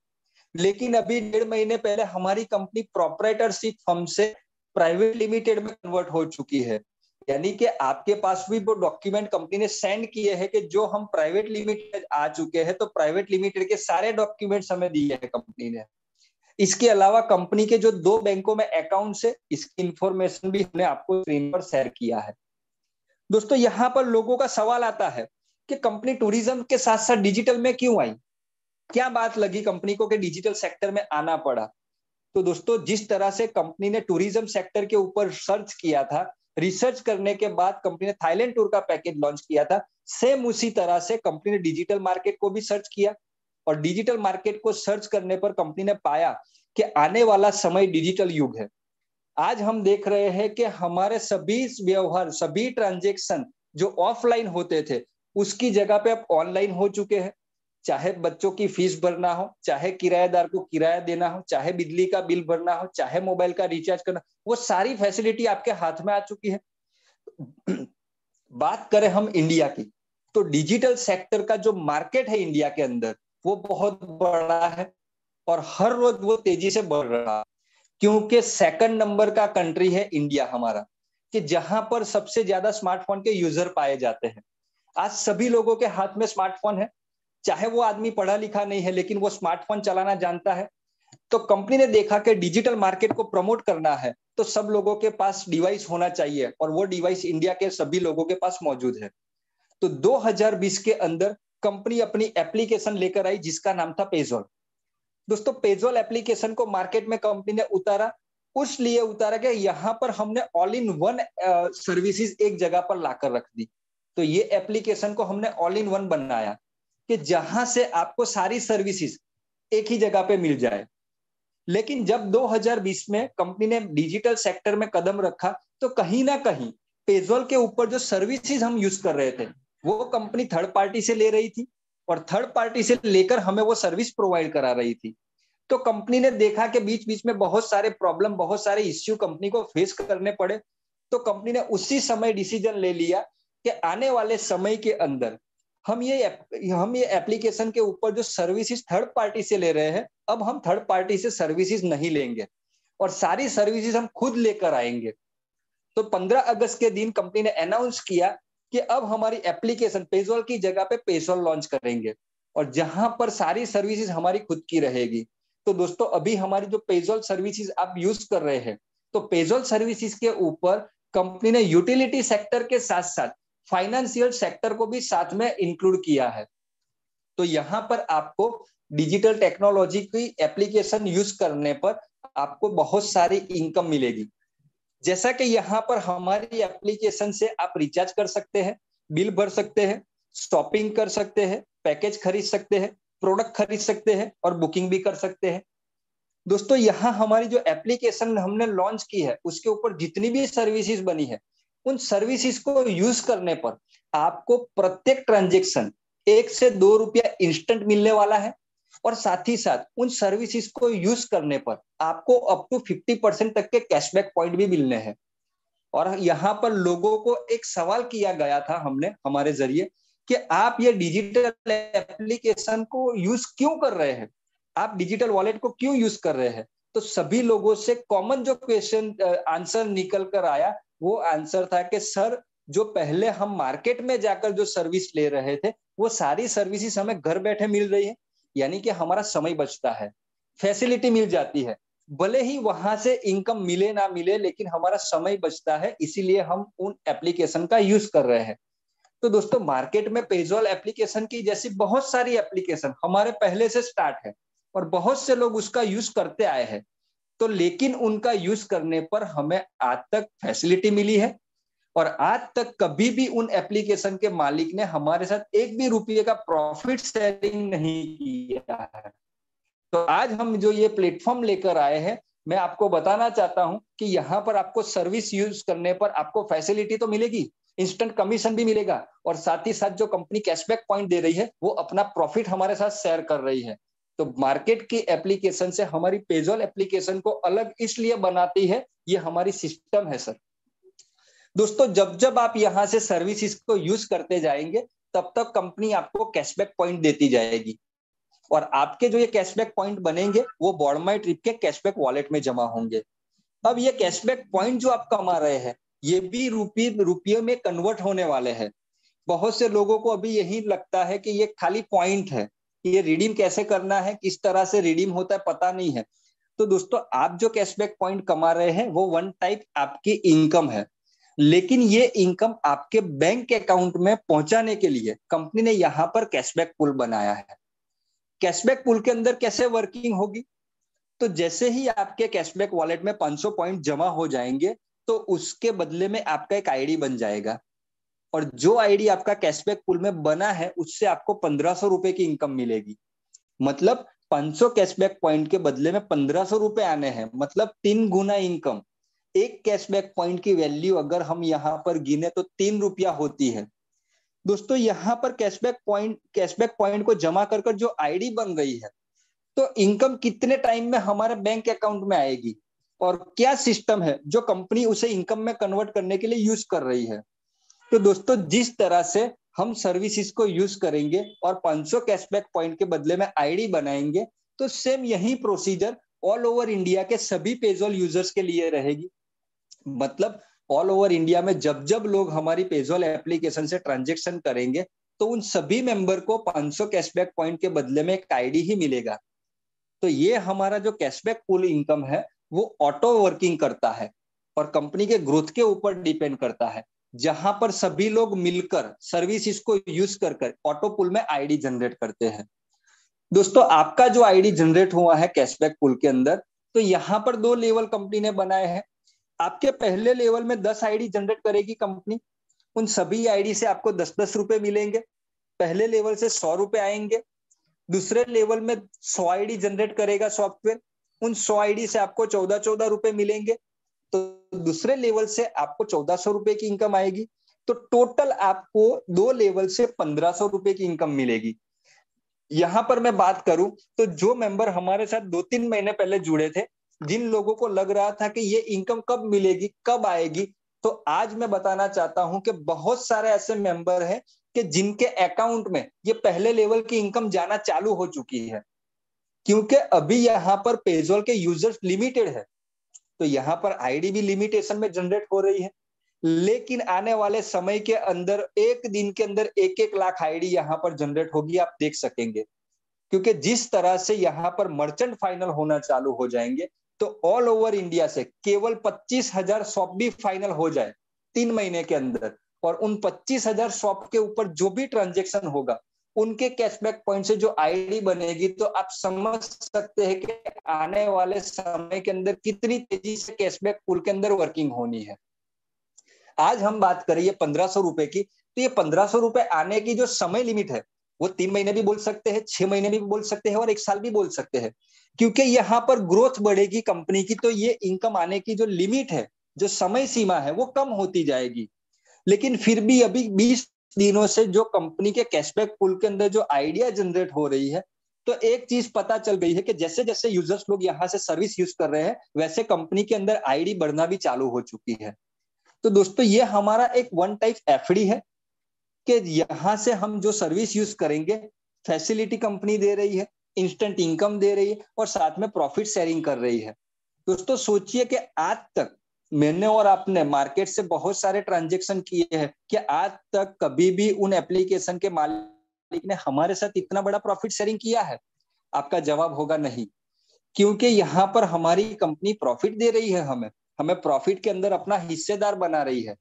लेकिन अभी 1.5 महीने पहले हमारी कंपनी प्रोपराइटरशिप फर्म से प्राइवेट लिमिटेड में कन्वर्ट हो चुकी है। यानी कि आपके पास भी वो डॉक्यूमेंट कंपनी ने सेंड किए हैं कि जो हम प्राइवेट लिमिटेड आ चुके हैं, तो प्राइवेट लिमिटेड के सारे डॉक्यूमेंट्स हमें दिए हैं कंपनी ने। इसके अलावा कंपनी के जो 2 बैंकों में अकाउंट्स है, इसकी इंफॉर्मेशन भी हमने आपको स्क्रीन पर शेयर किया है। दोस्तों, यहाँ पर लोगों का सवाल आता है कि कंपनी टूरिज्म के साथ साथ डिजिटल में क्यों आई, क्या बात लगी कंपनी को कि डिजिटल सेक्टर में आना पड़ा? तो दोस्तों, जिस तरह से कंपनी ने टूरिज्म सेक्टर के ऊपर सर्च किया था, रिसर्च करने के बाद कंपनी ने थाईलैंड टूर का पैकेज लॉन्च किया था, सेम उसी तरह से कंपनी ने डिजिटल मार्केट को भी सर्च किया और डिजिटल मार्केट को सर्च करने पर कंपनी ने पाया कि आने वाला समय डिजिटल युग है। आज हम देख रहे हैं कि हमारे सभी व्यवहार, सभी ट्रांजेक्शन जो ऑफलाइन होते थे उसकी जगह पे अब ऑनलाइन हो चुके हैं। चाहे बच्चों की फीस भरना हो, चाहे किराएदार को किराया देना हो, चाहे बिजली का बिल भरना हो, चाहे मोबाइल का रिचार्ज करना, वो सारी फैसिलिटी आपके हाथ में आ चुकी है। बात करें हम इंडिया की, तो डिजिटल सेक्टर का जो मार्केट है इंडिया के अंदर वो बहुत बड़ा है और हर रोज वो तेजी से बढ़ रहा है, क्योंकि 2nd नंबर का कंट्री है इंडिया हमारा, कि जहां पर सबसे ज्यादा स्मार्टफोन के यूजर पाए जाते हैं। आज सभी लोगों के हाथ में स्मार्टफोन है, चाहे वो आदमी पढ़ा लिखा नहीं है लेकिन वो स्मार्टफोन चलाना जानता है। तो कंपनी ने देखा कि डिजिटल मार्केट को प्रमोट करना है तो सब लोगों के पास डिवाइस होना चाहिए और वो डिवाइस इंडिया के सभी लोगों के पास मौजूद है। तो 2020 के अंदर कंपनी अपनी एप्लीकेशन लेकर आई जिसका नाम था पेज़ोल। दोस्तों, पेज़ोल एप्लीकेशन को मार्केट में कंपनी ने उतारा, उस लिए उतारा कि यहाँ पर हमने all-in-one सर्विसेज एक जगह पर लाकर रख दी। तो ये एप्लीकेशन को हमने all-in-one बनाया कि जहां से आपको सारी सर्विसेज एक ही जगह पे मिल जाए। लेकिन जब 2020 में कंपनी ने डिजिटल सेक्टर में कदम रखा तो कहीं ना कहीं पेज़ोल के ऊपर जो सर्विसेज हम यूज कर रहे थे वो कंपनी थर्ड पार्टी से ले रही थी और थर्ड पार्टी से लेकर हमें वो सर्विस प्रोवाइड करा रही थी। तो कंपनी ने देखा कि बीच बीच में बहुत सारे प्रॉब्लम, बहुत सारे इश्यू कंपनी को फेस करने पड़े। तो कंपनी ने उसी समय डिसीजन ले लिया कि आने वाले समय के अंदर हम ये एप्लीकेशन के ऊपर जो सर्विसेज थर्ड पार्टी से ले रहे हैं, अब हम थर्ड पार्टी से सर्विसेज नहीं लेंगे और सारी सर्विसेज हम खुद लेकर आएंगे। तो 15 अगस्त के दिन कंपनी ने अनाउंस किया कि अब हमारी एप्लीकेशन पेज़ोल की जगह पे पेज़ोल लॉन्च करेंगे और जहां पर सारी सर्विसेज हमारी खुद की रहेगी। तो दोस्तों अभी हमारी जो पेज़ोल सर्विसेज आप यूज कर रहे हैं, तो पेज़ोल सर्विसेज के ऊपर कंपनी ने यूटिलिटी सेक्टर के साथ साथ फाइनेंशियल सेक्टर को भी साथ में इंक्लूड किया है। तो यहाँ पर आपको डिजिटल टेक्नोलॉजी की एप्लीकेशन यूज करने पर आपको बहुत सारी इनकम मिलेगी। जैसा कि यहाँ पर हमारी एप्लीकेशन से आप रिचार्ज कर सकते हैं, बिल भर सकते हैं, शॉपिंग कर सकते हैं, पैकेज खरीद सकते हैं, प्रोडक्ट खरीद सकते हैं और बुकिंग भी कर सकते हैं। दोस्तों यहाँ हमारी जो एप्लीकेशन हमने लॉन्च की है उसके ऊपर जितनी भी सर्विसेज बनी है, उन सर्विसेज को यूज करने पर आपको प्रत्येक ट्रांजेक्शन 1 से 2 रुपया इंस्टेंट मिलने वाला है और साथ ही साथ उन सर्विसेज को यूज करने पर आपको अप टू 50% तक के कैशबैक पॉइंट भी मिलने हैं। और यहाँ पर लोगों को एक सवाल किया गया था हमने हमारे जरिए कि आप ये डिजिटल एप्लीकेशन को यूज क्यों कर रहे हैं, आप डिजिटल वॉलेट को क्यों यूज कर रहे हैं। तो सभी लोगों से कॉमन जो क्वेश्चन आंसर निकल कर आया वो आंसर था कि सर जो पहले हम मार्केट में जाकर जो सर्विस ले रहे थे वो सारी सर्विसेज हमें घर बैठे मिल रही है, यानी कि हमारा समय बचता है, फैसिलिटी मिल जाती है, भले ही वहां से इनकम मिले ना मिले लेकिन हमारा समय बचता है, इसीलिए हम उन एप्लीकेशन का यूज कर रहे हैं। तो दोस्तों मार्केट में पेज़ोल एप्लीकेशन की जैसी बहुत सारी एप्लीकेशन हमारे पहले से स्टार्ट है और बहुत से लोग उसका यूज करते आए हैं। तो लेकिन उनका यूज करने पर हमें आज तक फैसिलिटी मिली है और आज तक कभी भी उन एप्लीकेशन के मालिक ने हमारे साथ एक भी रुपये का प्रॉफिट शेयरिंग नहीं किया है। तो आज हम जो ये प्लेटफॉर्म लेकर आए हैं, मैं आपको बताना चाहता हूं कि यहाँ पर आपको सर्विस यूज करने पर आपको फैसिलिटी तो मिलेगी, इंस्टेंट कमीशन भी मिलेगा और साथ ही साथ जो कंपनी कैशबैक पॉइंट दे रही है वो अपना प्रॉफिट हमारे साथ शेयर कर रही है। तो मार्केट की एप्लीकेशन से हमारी पेज़ोल एप्लीकेशन को अलग इसलिए बनाती है, ये हमारी सिस्टम है सर। दोस्तों जब जब आप यहाँ से सर्विसेज को यूज करते जाएंगे तब तक कंपनी आपको कैशबैक पॉइंट देती जाएगी और आपके जो ये कैशबैक पॉइंट बनेंगे वो बोर्ड माय ट्रिप के कैशबैक वॉलेट में जमा होंगे। अब ये कैशबैक पॉइंट जो आप कमा रहे हैं ये भी रुपये में कन्वर्ट होने वाले हैं। बहुत से लोगों को अभी यही लगता है कि ये खाली पॉइंट है, ये रिडीम कैसे करना है, किस तरह से रिडीम होता है पता नहीं है। तो दोस्तों आप जो कैशबैक पॉइंट कमा रहे हैं वो वन टाइप आपकी इनकम है, लेकिन ये इनकम आपके बैंक अकाउंट में पहुंचाने के लिए कंपनी ने यहाँ पर कैशबैक पूल बनाया है। कैशबैक पूल के अंदर कैसे वर्किंग होगी, तो जैसे ही आपके कैशबैक वॉलेट में 500 पॉइंट जमा हो जाएंगे तो उसके बदले में आपका एक आईडी बन जाएगा और जो आईडी आपका कैशबैक पूल में बना है उससे आपको 1500 रुपए की इनकम मिलेगी। मतलब 500 कैशबैक पॉइंट के बदले में 1500 रुपए आने हैं, मतलब 3 गुना इनकम। एक कैशबैक पॉइंट की वैल्यू अगर हम यहाँ पर गिने तो 3 रुपया होती है। दोस्तों यहाँ पर कैशबैक पॉइंट को जमा कर जो आईडी बन रही है, तो इनकम कितने टाइम में हमारे बैंक अकाउंट में आएगी और क्या सिस्टम है जो कंपनी उसे इनकम में कन्वर्ट करने के लिए यूज कर रही है। तो दोस्तों जिस तरह से हम सर्विसेज को यूज करेंगे और 500 कैशबैक पॉइंट के बदले में आईडी बनाएंगे, तो सेम यही प्रोसीजर ऑल ओवर इंडिया के सभी पेज़ोल यूजर्स के लिए रहेगी। मतलब ऑल ओवर इंडिया में जब जब लोग हमारी पेज़ोल एप्लीकेशन से ट्रांजेक्शन करेंगे तो उन सभी मेंबर को 500 कैशबैक पॉइंट के बदले में एक आईडी ही मिलेगा। तो ये हमारा जो कैशबैक पूल इनकम है वो ऑटो वर्किंग करता है और कंपनी के ग्रोथ के ऊपर डिपेंड करता है, जहां पर सभी लोग मिलकर सर्विसेज को यूज कर ऑटो पूल में आईडी जनरेट करते हैं। दोस्तों आपका जो आईडी जनरेट हुआ है कैशबैक पूल के अंदर, तो यहाँ पर 2 लेवल कंपनी ने बनाए हैं। आपके पहले लेवल में 10 आईडी जनरेट करेगी कंपनी, उन सभी आईडी से आपको 10-10 रुपए मिलेंगे, पहले लेवल से 100 रुपए आएंगे। दूसरे लेवल में 100 आईडी जनरेट करेगा सॉफ्टवेयर, उन 100 आईडी से आपको 14-14 रुपए मिलेंगे, तो दूसरे लेवल से आपको 1400 रुपए की इनकम आएगी। तो टोटल आपको 2 लेवल से 1500 रुपए की इनकम मिलेगी। यहाँ पर मैं बात करूं तो जो मेंबर हमारे साथ 2-3 महीने पहले जुड़े थे, जिन लोगों को लग रहा था कि ये इनकम कब मिलेगी कब आएगी, तो आज मैं बताना चाहता हूं कि बहुत सारे ऐसे मेंबर हैं कि जिनके अकाउंट में ये पहले लेवल की इनकम जाना चालू हो चुकी है, क्योंकि अभी यहाँ पर पेज़ोल के यूजर्स लिमिटेड है। तो यहाँ पर आईडी भी लिमिटेशन में जनरेट हो रही है लेकिन आने वाले समय के अंदर एक दिन के अंदर 1-1 लाख आईडी यहाँ पर जनरेट होगी, आप देख सकेंगे। क्योंकि जिस तरह से यहाँ पर मर्चेंट फाइनल होना चालू हो जाएंगे तो ऑल ओवर इंडिया से केवल 25,000 शॉप भी फाइनल हो जाए 3 महीने के अंदर, और उन 25,000 शॉप के ऊपर जो भी ट्रांजेक्शन होगा उनके कैशबैक पॉइंट से जो आईडी बनेगी, तो आप समझ सकते हैं कि आने वाले समय के अंदर कितनी तेजी से कैशबैक पूल के अंदर वर्किंग होनी है। आज हम बात करें 1,500 रुपए की, तो ये 1,500 रुपए आने की जो समय लिमिट है वो 3 महीने भी बोल सकते हैं, 6 महीने भी बोल सकते हैं और 1 साल भी बोल सकते हैं, क्योंकि यहाँ पर ग्रोथ बढ़ेगी कंपनी की तो ये इनकम आने की जो लिमिट है, जो समय सीमा है वो कम होती जाएगी। लेकिन फिर भी अभी 20 दिनों से जो कंपनी के कैशबैक पूल के अंदर जो आइडिया जनरेट हो रही है, तो एक चीज पता चल गई है कि जैसे जैसे यूजर्स लोग यहाँ से सर्विस यूज कर रहे हैं वैसे कंपनी के अंदर आईडी बढ़ना भी चालू हो चुकी है। तो दोस्तों ये हमारा एक वन टाइप एफडी है कि यहाँ से हम जो सर्विस यूज करेंगे फैसिलिटी कंपनी दे रही है, इंस्टेंट इनकम दे रही है और साथ में प्रॉफिट शेयरिंग कर रही है। दोस्तों सोचिए कि आज तक मैंने और आपने मार्केट से बहुत सारे ट्रांजैक्शन किए हैं कि आज तक कभी भी उन एप्लीकेशन के मालिक ने हमारे साथ इतना बड़ा प्रॉफिट शेयरिंग किया है? आपका जवाब होगा नहीं, क्योंकि यहाँ पर हमारी कंपनी प्रॉफिट दे रही है, हमें प्रॉफिट के अंदर अपना हिस्सेदार बना रही है।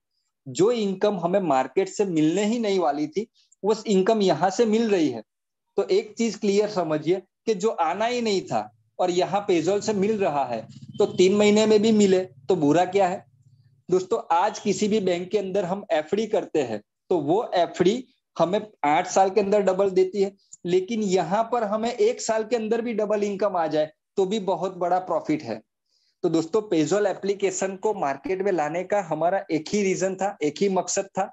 जो इनकम हमें मार्केट से मिलने ही नहीं वाली थी वो इनकम यहाँ से मिल रही है। तो एक चीज क्लियर समझिए कि जो आना ही नहीं था और यहाँ पेज़ोल से मिल रहा है, तो 3 महीने में भी मिले तो बुरा क्या है। दोस्तों आज किसी भी बैंक के अंदर हम एफडी करते हैं तो वो एफडी हमें 8 साल के अंदर डबल देती है, लेकिन यहाँ पर हमें 1 साल के अंदर भी डबल इनकम आ जाए तो भी बहुत बड़ा प्रॉफिट है। तो दोस्तों पेज़ोल एप्लीकेशन को मार्केट में लाने का हमारा एक ही रीजन था, एक ही मकसद था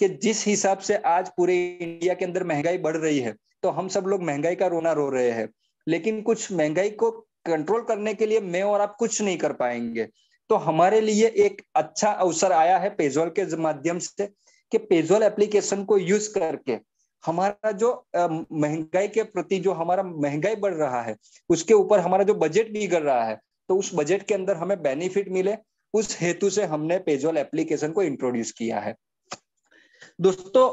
कि जिस हिसाब से आज पूरे इंडिया के अंदर महंगाई बढ़ रही है तो हम सब लोग महंगाई का रोना रो रहे हैं, लेकिन कुछ महंगाई को कंट्रोल करने के लिए मैं और आप कुछ नहीं कर पाएंगे। तो हमारे लिए एक अच्छा अवसर आया है पेज़ोल के माध्यम से कि पेज़ोल एप्लीकेशन को यूज करके हमारा जो महंगाई के प्रति जो हमारा महंगाई बढ़ रहा है उसके ऊपर हमारा जो बजट बिगड़ रहा है तो उस बजट के अंदर हमें बेनिफिट मिले, उस हेतु से हमने पेज़ोल एप्लीकेशन को इंट्रोड्यूस किया है। दोस्तों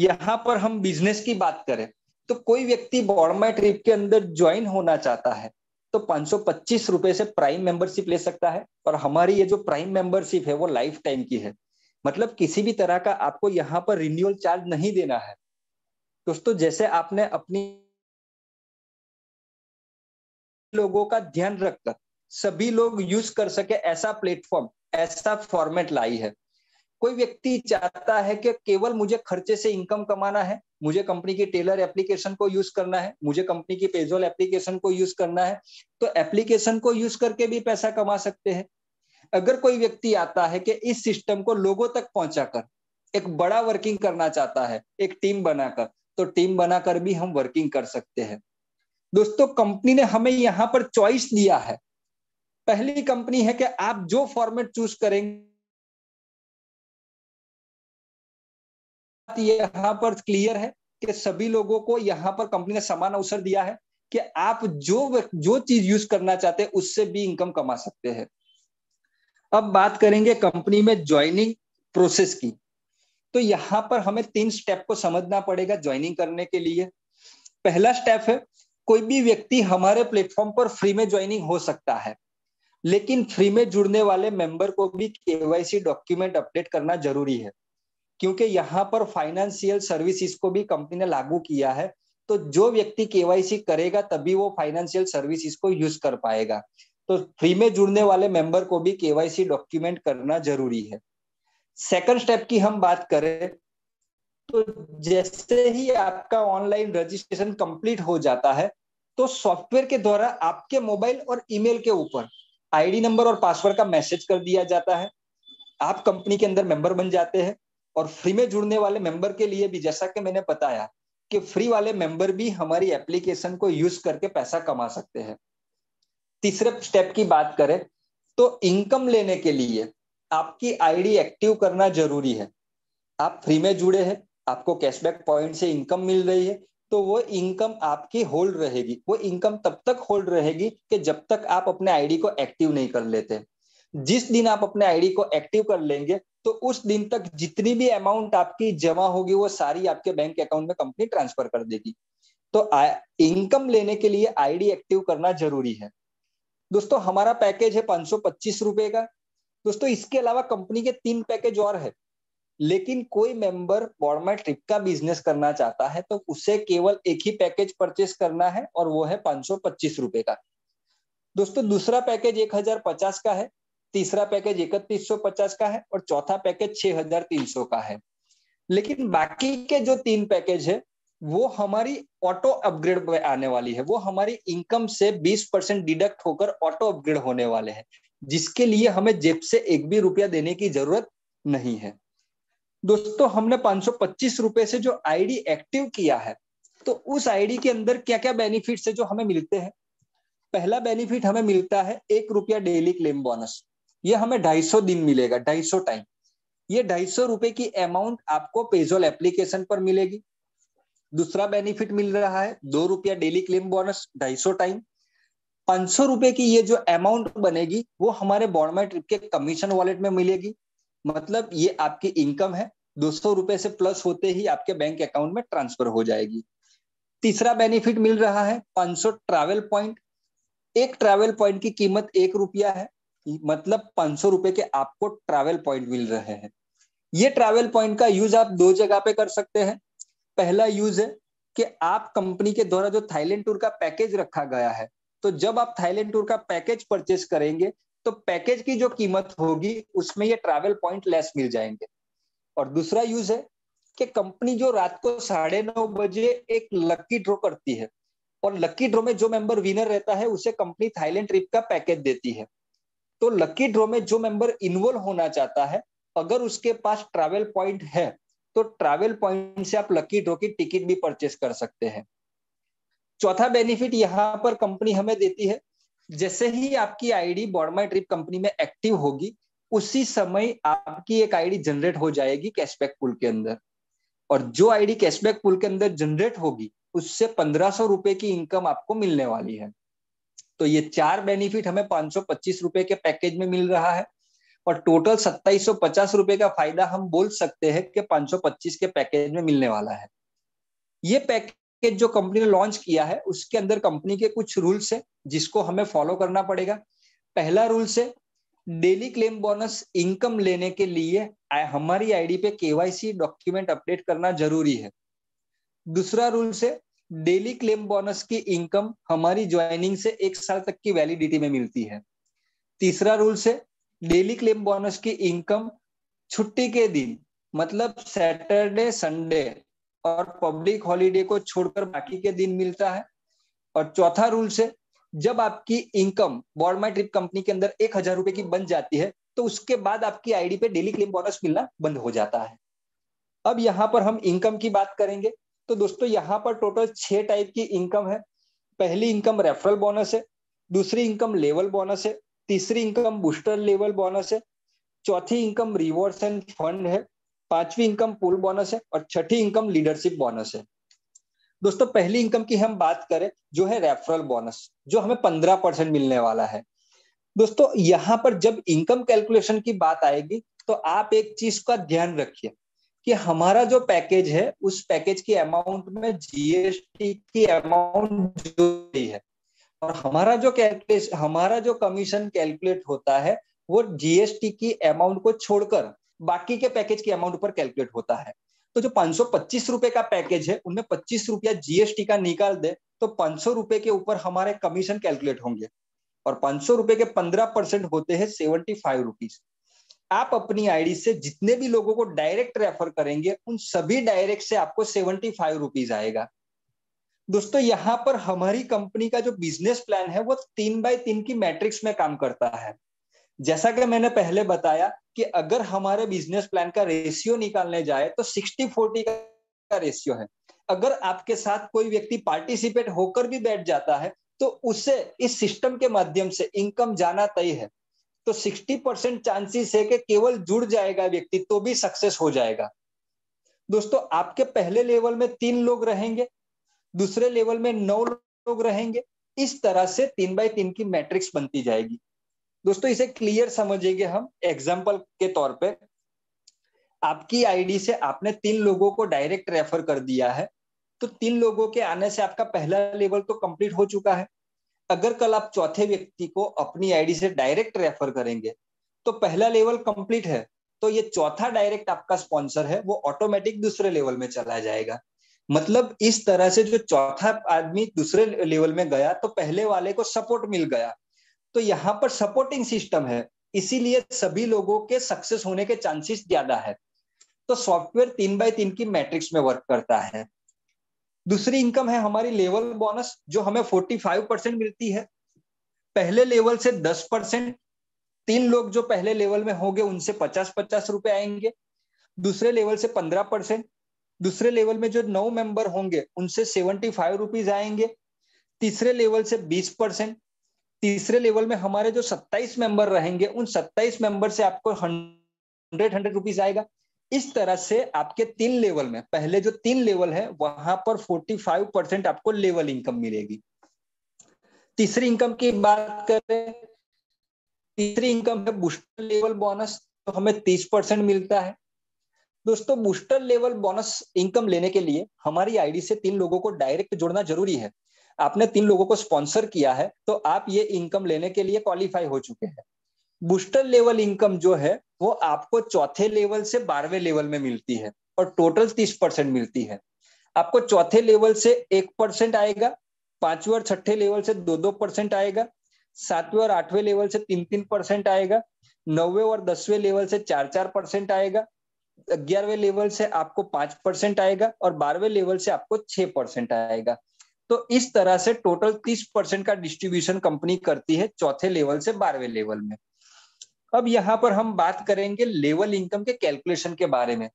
यहाँ पर हम बिजनेस की बात करें तो कोई व्यक्ति बोर्ड माय ट्रिप के अंदर ज्वाइन होना चाहता है तो 525 रुपए से प्राइम मेंबरशिप ले सकता है, और हमारी ये जो प्राइम मेंबरशिप है वो लाइफ टाइम की है, मतलब किसी भी तरह का आपको यहाँ पर रिन्यूअल चार्ज नहीं देना है। दोस्तों जैसे आपने अपनी लोगों का ध्यान रखकर सभी लोग यूज कर सके ऐसा प्लेटफॉर्म, ऐसा फॉर्मेट लाई है। कोई व्यक्ति चाहता है कि केवल मुझे खर्चे से इनकम कमाना है, मुझे कंपनी की टेलर एप्लीकेशन को यूज करना है, मुझे कंपनी की पेज़ोल एप्लीकेशन को यूज करना है, तो एप्लीकेशन को यूज करके भी पैसा कमा सकते हैं। अगर कोई व्यक्ति आता है कि इस सिस्टम को लोगों तक पहुंचाकर एक बड़ा वर्किंग करना चाहता है, एक टीम बनाकर, तो टीम बनाकर भी हम वर्किंग कर सकते हैं। दोस्तों कंपनी ने हमें यहाँ पर चॉइस दिया है। पहली कंपनी है कि आप जो फॉर्मेट चूज करेंगे, यहाँ पर क्लियर है कि सभी लोगों को यहाँ पर कंपनी ने समान अवसर दिया है कि आप जो चीज यूज करना चाहते हैं उससे भी इनकम कमा सकते हैं। अब बात करेंगे कंपनी में ज्वाइनिंग प्रोसेस की, तो यहाँ पर हमें 3 स्टेप को समझना पड़ेगा ज्वाइनिंग करने के लिए। पहला स्टेप है कोई भी व्यक्ति हमारे प्लेटफॉर्म पर फ्री में ज्वाइनिंग हो सकता है, लेकिन फ्री में जुड़ने वाले मेंबर को भी KYC डॉक्यूमेंट अपडेट करना जरूरी है, क्योंकि यहाँ पर फाइनेंशियल सर्विसेज को भी कंपनी ने लागू किया है। तो जो व्यक्ति KYC करेगा तभी वो फाइनेंशियल सर्विसेज को यूज कर पाएगा। तो फ्री में जुड़ने वाले मेंबर को भी KYC डॉक्यूमेंट करना जरूरी है। सेकंड स्टेप की हम बात करें तो जैसे ही आपका ऑनलाइन रजिस्ट्रेशन कंप्लीट हो जाता है तो सॉफ्टवेयर के द्वारा आपके मोबाइल और ईमेल के ऊपर ID नंबर और पासवर्ड का मैसेज कर दिया जाता है, आप कंपनी के अंदर मेंबर बन जाते हैं। और फ्री में जुड़ने वाले मेंबर के लिए भी जैसा कि मैंने बताया कि फ्री वाले मेंबर भी हमारी एप्लीकेशन को यूज करके पैसा कमा सकते हैं। तीसरे स्टेप की बात करें तो इनकम लेने के लिए आपकी आईडी एक्टिव करना जरूरी है। आप फ्री में जुड़े हैं, आपको कैशबैक पॉइंट से इनकम मिल रही है, तो वो इनकम आपकी होल्ड रहेगी। वो इनकम तब तक होल्ड रहेगी कि जब तक आप अपने आईडी को एक्टिव नहीं कर लेते। जिस दिन आप अपने आईडी को एक्टिव कर लेंगे तो उस दिन तक जितनी भी अमाउंट आपकी जमा होगी वो सारी आपके बैंक अकाउंट में कंपनी ट्रांसफर कर देगी। तो इनकम लेने के लिए आईडी एक्टिव करना जरूरी है। दोस्तों हमारा पैकेज है 525 रुपए का। दोस्तों इसके अलावा कंपनी के 3 पैकेज और है, लेकिन कोई मेंबर बॉर्ड माय ट्रिप का बिजनेस करना चाहता है तो उसे केवल एक ही पैकेज परचेस करना है और वो है 525 रुपए का। दोस्तों दूसरा पैकेज 1050 का है, तीसरा पैकेज 3150 का है और चौथा पैकेज 6300 का है। लेकिन बाकी के जो 3 पैकेज है वो हमारी ऑटो अपग्रेड में आने वाली है, वो हमारी इनकम से 20% डिडक्ट होकर ऑटो अपग्रेड होने वाले हैं, जिसके लिए हमें जेब से एक भी रुपया देने की जरूरत नहीं है। दोस्तों हमने 525 रुपए से जो आईडी एक्टिव किया है तो उस आईडी के अंदर क्या क्या बेनिफिट्स है जो हमें मिलते हैं। पहला बेनिफिट हमें मिलता है 1 रुपया डेली क्लेम बोनस। ये हमें 250 दिन मिलेगा, 250 टाइम। ये 250 रुपए की अमाउंट आपको पेज़ोल एप्लीकेशन पर मिलेगी। दूसरा बेनिफिट मिल रहा है 2 रुपया डेली क्लेम बोनस 250 टाइम। 500 रुपए की ये जो अमाउंट बनेगी वो हमारे बॉर्ड माय ट्रिप के कमीशन वॉलेट में मिलेगी। मतलब ये आपकी इनकम है, 200 रुपए से प्लस होते ही आपके बैंक अकाउंट में ट्रांसफर हो जाएगी। तीसरा बेनिफिट मिल रहा है 500 ट्रैवल पॉइंट। एक ट्रैवल पॉइंट की कीमत 1 रुपया है, मतलब 500 रुपए के आपको ट्रैवल पॉइंट मिल रहे हैं। ये ट्रैवल पॉइंट का यूज आप 2 जगह पे कर सकते हैं। पहला यूज है कि आप कंपनी के द्वारा जो थाईलैंड टूर का पैकेज रखा गया है, तो जब आप थाईलैंड टूर का पैकेज परचेस करेंगे तो पैकेज की जो कीमत होगी उसमें ये ट्रैवल पॉइंट लेस मिल जाएंगे। और दूसरा यूज है कि कंपनी जो रात को 9:30 बजे एक लकी ड्रॉ करती है और लकी ड्रॉ में जो मेंबर विनर रहता है उसे कंपनी थाईलैंड ट्रिप का पैकेज देती है। तो लकी ड्रॉ में जो मेंबर इन्वॉल्व होना चाहता है, अगर उसके पास ट्रैवल पॉइंट है तो ट्रैवल पॉइंट से आप लकी ड्रॉ की टिकट भी परचेस कर सकते हैं। चौथा बेनिफिट यहाँ पर कंपनी हमें देती है, जैसे ही आपकी ID board my trip company में एक्टिव होगी उसी समय आपकी एक आईडी जनरेट हो जाएगी कैशबैक पूल के अंदर, और जो आईडी कैशबैक पूल के अंदर जनरेट होगी उससे 1500 रुपए की इनकम आपको मिलने वाली है। तो ये 4 बेनिफिट हमें 525 रुपए के पैकेज में मिल रहा है और टोटल 2750 रुपए का फायदा हम बोल सकते हैं कि 525 के पैकेज में मिलने वाला है। ये पैकेज जो कंपनी ने लॉन्च किया है उसके अंदर कंपनी के कुछ रूल्स है जिसको हमें फॉलो करना पड़ेगा। पहला रूल्स है डेली क्लेम बोनस इनकम लेने के लिए हमारी आईडी पे केवाईसी डॉक्यूमेंट अपडेट करना जरूरी है। दूसरा रूल्स है डेली क्लेम बोनस की इनकम हमारी ज्वाइनिंग से 1 साल तक की वैलिडिटी में मिलती है। तीसरा रूल्स है डेली क्लेम बोनस की इनकम छुट्टी के दिन, मतलब सैटरडे, संडे और पब्लिक हॉलीडे को छोड़कर बाकी के दिन मिलता है। और चौथा रूल्स है जब आपकी income board my trip company के अंदर 1000 रुपए की बन जाती है तो उसके बाद आपकी आईडी पे डेली क्लेम बोनस मिलना बंद हो जाता है। अब यहाँ पर हम इनकम की बात करेंगे तो दोस्तों यहाँ पर टोटल 6 टाइप की इनकम है। पहली इनकम रेफरल बोनस है, दूसरी इनकम लेवल बोनस है, तीसरी इनकम बूस्टर लेवल बोनस है, चौथी इनकम रिवॉर्ड्स एंड फंड है, पांचवी इनकम पूल बोनस है और छठी इनकम लीडरशिप बोनस है। दोस्तों पहली इनकम की हम बात करें जो है रेफरल बोनस, जो हमें 15% मिलने वाला है। दोस्तों यहाँ पर जब इनकम कैलकुलेशन की बात आएगी तो आप एक चीज का ध्यान रखिए कि हमारा जो पैकेज है उस पैकेज की अमाउंट में जीएसटी की अमाउंट जुड़ी है और हमारा जो कमीशन कैलकुलेट होता है वो जीएसटी की अमाउंट को छोड़कर बाकी के पैकेज की अमाउंट पर कैलकुलेट होता है। तो जो 525 रुपए का पैकेज है उनमें 25 रुपया जीएसटी का निकाल दे तो 500 रुपए के ऊपर हमारे कमीशन कैलकुलेट होंगे और 500 रुपए के 15% होते हैं 75 रुपीज। आप अपनी आईडी से जितने भी लोगों को डायरेक्ट रेफर करेंगे उन सभी डायरेक्ट से आपको 75 रुपीज आएगा। दोस्तों यहाँ पर हमारी कंपनी का जो बिजनेस प्लान है वो 3x3 की मैट्रिक्स में काम करता है। जैसा कि मैंने पहले बताया कि अगर हमारे बिजनेस प्लान का रेशियो निकालने जाए तो 60-40 का रेशियो है। अगर आपके साथ कोई व्यक्ति पार्टिसिपेट होकर भी बैठ जाता है तो उसे इस सिस्टम के माध्यम से इनकम जाना तय है। तो 60% चांसेस है कि केवल जुड़ जाएगा व्यक्ति तो भी सक्सेस हो जाएगा। दोस्तों आपके पहले लेवल में 3 लोग रहेंगे, दूसरे लेवल में 9 लोग रहेंगे। इस तरह से 3x3 की मैट्रिक्स बनती जाएगी। दोस्तों इसे क्लियर समझेंगे हम एग्जाम्पल के तौर पे। आपकी आईडी से आपने 3 लोगों को डायरेक्ट रेफर कर दिया है, तो 3 लोगों के आने से आपका पहला लेवल तो कंप्लीट हो चुका है। अगर कल आप चौथे व्यक्ति को अपनी आईडी से डायरेक्ट रेफर करेंगे तो पहला लेवल कंप्लीट है, तो ये चौथा डायरेक्ट आपका स्पॉन्सर है, वो ऑटोमेटिक दूसरे लेवल में चला जाएगा। मतलब इस तरह से जो चौथा आदमी दूसरे लेवल में गया तो पहले वाले को सपोर्ट मिल गया। तो यहाँ पर सपोर्टिंग सिस्टम है, इसीलिए सभी लोगों के सक्सेस होने के चांसेस ज्यादा है। तो सॉफ्टवेयर 3x3 की मैट्रिक्स में वर्क करता है। दूसरी इनकम है हमारी लेवल बोनस, जो हमें 45% मिलती है। पहले लेवल से 10%, 3 लोग जो पहले लेवल में होंगे उनसे 50-50 रुपए आएंगे। दूसरे लेवल से 15%, दूसरे लेवल में जो 9 मेंबर होंगे उनसे 75 रुपीज आएंगे। तीसरे लेवल से 20%, तीसरे लेवल में हमारे जो 27 मेंबर रहेंगे उन 27 मेंबर से आपको 100 रुपीज आएगा। इस तरह से आपके 3 लेवल में, पहले जो 3 लेवल है वहां पर 45% आपको लेवल इनकम मिलेगी। तीसरी इनकम की बात करें, तीसरी इनकम है बूस्टर लेवल बोनस, तो हमें 30% मिलता है। दोस्तों, बूस्टर लेवल बोनस इनकम लेने के लिए हमारी आईडी से 3 लोगों को डायरेक्ट जोड़ना जरूरी है। आपने 3 लोगों को स्पॉन्सर किया है तो आप ये इनकम लेने के लिए क्वालिफाई हो चुके हैं। बूस्टर लेवल इनकम जो है वो आपको चौथे लेवल से 12वें लेवल में मिलती है और टोटल 30% मिलती है। आपको चौथे लेवल से 1% आएगा, पांचवें और छठे लेवल से 2-2% आएगा, सातवें और आठवें लेवल से 3-3% आएगा, नौवें और 10वें लेवल से 4-4% आएगा, 11वें लेवल से आपको 5% आएगा और 12वें लेवल से आपको 6% आएगा। तो इस तरह से टोटल 30% का डिस्ट्रीब्यूशन कंपनी करती है चौथे लेवल से 12वें लेवल में। अब यहाँ पर हम बात करेंगे लेवल इनकम के कैलकुलेशन के बारे में,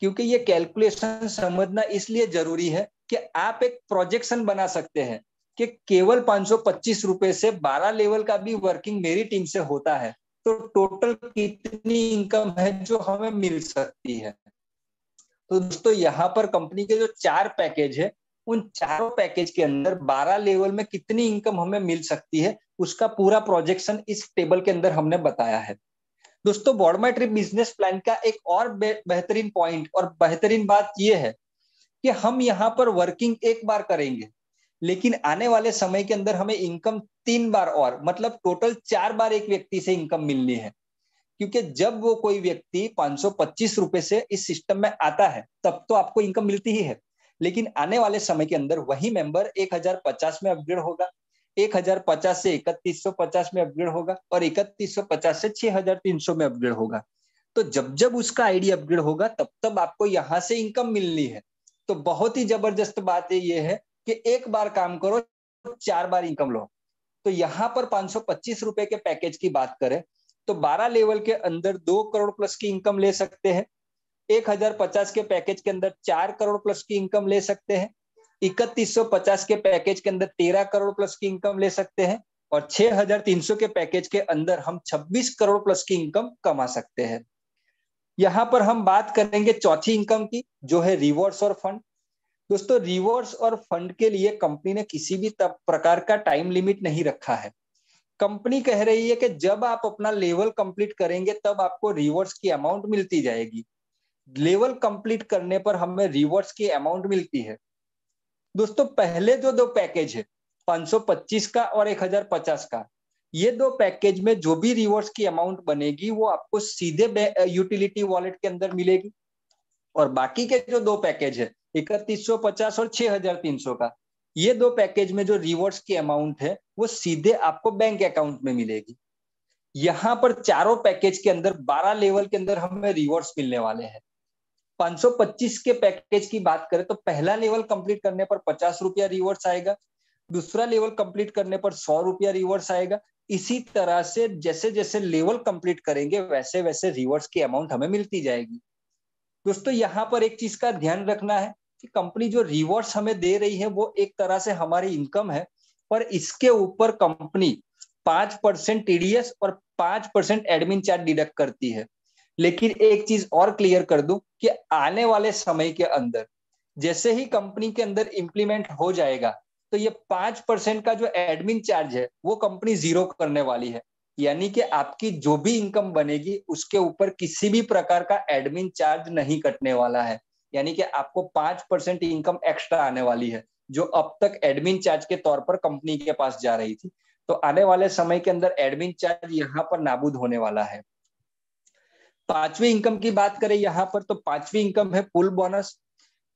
क्योंकि ये कैलकुलेशन समझना इसलिए जरूरी है कि आप एक प्रोजेक्शन बना सकते हैं कि केवल 525 रुपए से 12 लेवल का भी वर्किंग मेरी टीम से होता है तो टोटल कितनी इनकम है जो हमें मिल सकती है। तो दोस्तों, यहाँ पर कंपनी के जो 4 पैकेज है उन 4 पैकेज के अंदर 12 लेवल में कितनी इनकम हमें मिल सकती है उसका पूरा प्रोजेक्शन इस टेबल के अंदर हमने बताया है। दोस्तों, board my trip business plan का एक और बेहतरीन पॉइंट और बेहतरीन बात यह है कि हम यहाँ पर वर्किंग 1 बार करेंगे, लेकिन आने वाले समय के अंदर हमें इनकम 3 बार और, मतलब टोटल 4 बार एक व्यक्ति से इनकम मिलनी है। क्योंकि जब वो कोई व्यक्ति 525 रुपए से इस सिस्टम में आता है तब तो आपको इनकम मिलती ही है, लेकिन आने वाले समय के अंदर वही मेंबर 1050 में अपग्रेड होगा, 1050 से 3150 में अपग्रेड होगा और 3150 से 6300 में अपग्रेड होगा। तो जब जब उसका आईडी अपग्रेड होगा तब तब आपको यहाँ से इनकम मिलनी है। तो बहुत ही जबरदस्त बात ये है कि 1 बार काम करो, 4 बार इनकम लो। तो यहाँ पर 525 रुपए के पैकेज की बात करें तो 12 लेवल के अंदर 2 करोड़ प्लस की इनकम ले सकते हैं, 1050 के पैकेज के अंदर 4 करोड़ प्लस की इनकम ले सकते हैं, 3150 के पैकेज के अंदर 13 करोड़ प्लस की इनकम ले सकते हैं और 6300 के पैकेज के अंदर हम 26 करोड़ प्लस की इनकम कमा सकते हैं। यहाँ पर हम बात करेंगे चौथी इनकम की, जो है रिवॉर्ड्स और फंड। दोस्तों, रिवॉर्ड्स और फंड के लिए कंपनी ने किसी भी प्रकार का टाइम लिमिट नहीं रखा है। कंपनी कह रही है कि जब आप अपना लेवल कंप्लीट करेंगे तब आपको रिवॉर्ड्स की अमाउंट मिलती जाएगी। लेवल कंप्लीट करने पर हमें रिवॉर्ड्स की अमाउंट मिलती है। दोस्तों, पहले जो 2 पैकेज है 525 का और 1050 का, ये 2 पैकेज में जो भी रिवॉर्ड्स की अमाउंट बनेगी वो आपको सीधे यूटिलिटी वॉलेट के अंदर मिलेगी और बाकी के जो 2 पैकेज है 3150 और 6300 का, ये 2 पैकेज में जो रिवॉर्ड्स की अमाउंट है वो सीधे आपको बैंक अकाउंट में मिलेगी। यहाँ पर 4 पैकेज के अंदर 12 लेवल के अंदर हमें रिवॉर्ड्स मिलने वाले हैं। 525 के पैकेज की बात करें तो पहला लेवल कंप्लीट करने पर 50 रुपया रिवॉर्ड्स आएगा, दूसरा लेवल कंप्लीट करने पर 100 रुपया रिवॉर्ड्स आएगा। इसी तरह से जैसे जैसे लेवल कंप्लीट करेंगे वैसे वैसे रिवॉर्ड्स की अमाउंट हमें मिलती जाएगी। दोस्तों, यहाँ पर एक चीज का ध्यान रखना है कि कंपनी जो रिवॉर्ड्स हमें दे रही है वो एक तरह से हमारी इनकम है, पर इसके ऊपर कंपनी 5% TDS और 5% एडमिन चार्ज डिडक्ट करती है। लेकिन एक चीज और क्लियर कर दूं कि आने वाले समय के अंदर जैसे ही कंपनी के अंदर इम्प्लीमेंट हो जाएगा तो ये 5% का जो एडमिन चार्ज है वो कंपनी जीरो करने वाली है। यानी कि आपकी जो भी इनकम बनेगी उसके ऊपर किसी भी प्रकार का एडमिन चार्ज नहीं कटने वाला है। यानी कि आपको 5% इनकम एक्स्ट्रा आने वाली है जो अब तक एडमिन चार्ज के तौर पर कंपनी के पास जा रही थी। तो आने वाले समय के अंदर एडमिन चार्ज यहाँ पर नाबूद होने वाला है। पांचवी इनकम की बात करें यहाँ पर, तो पांचवी इनकम है पुल बोनस।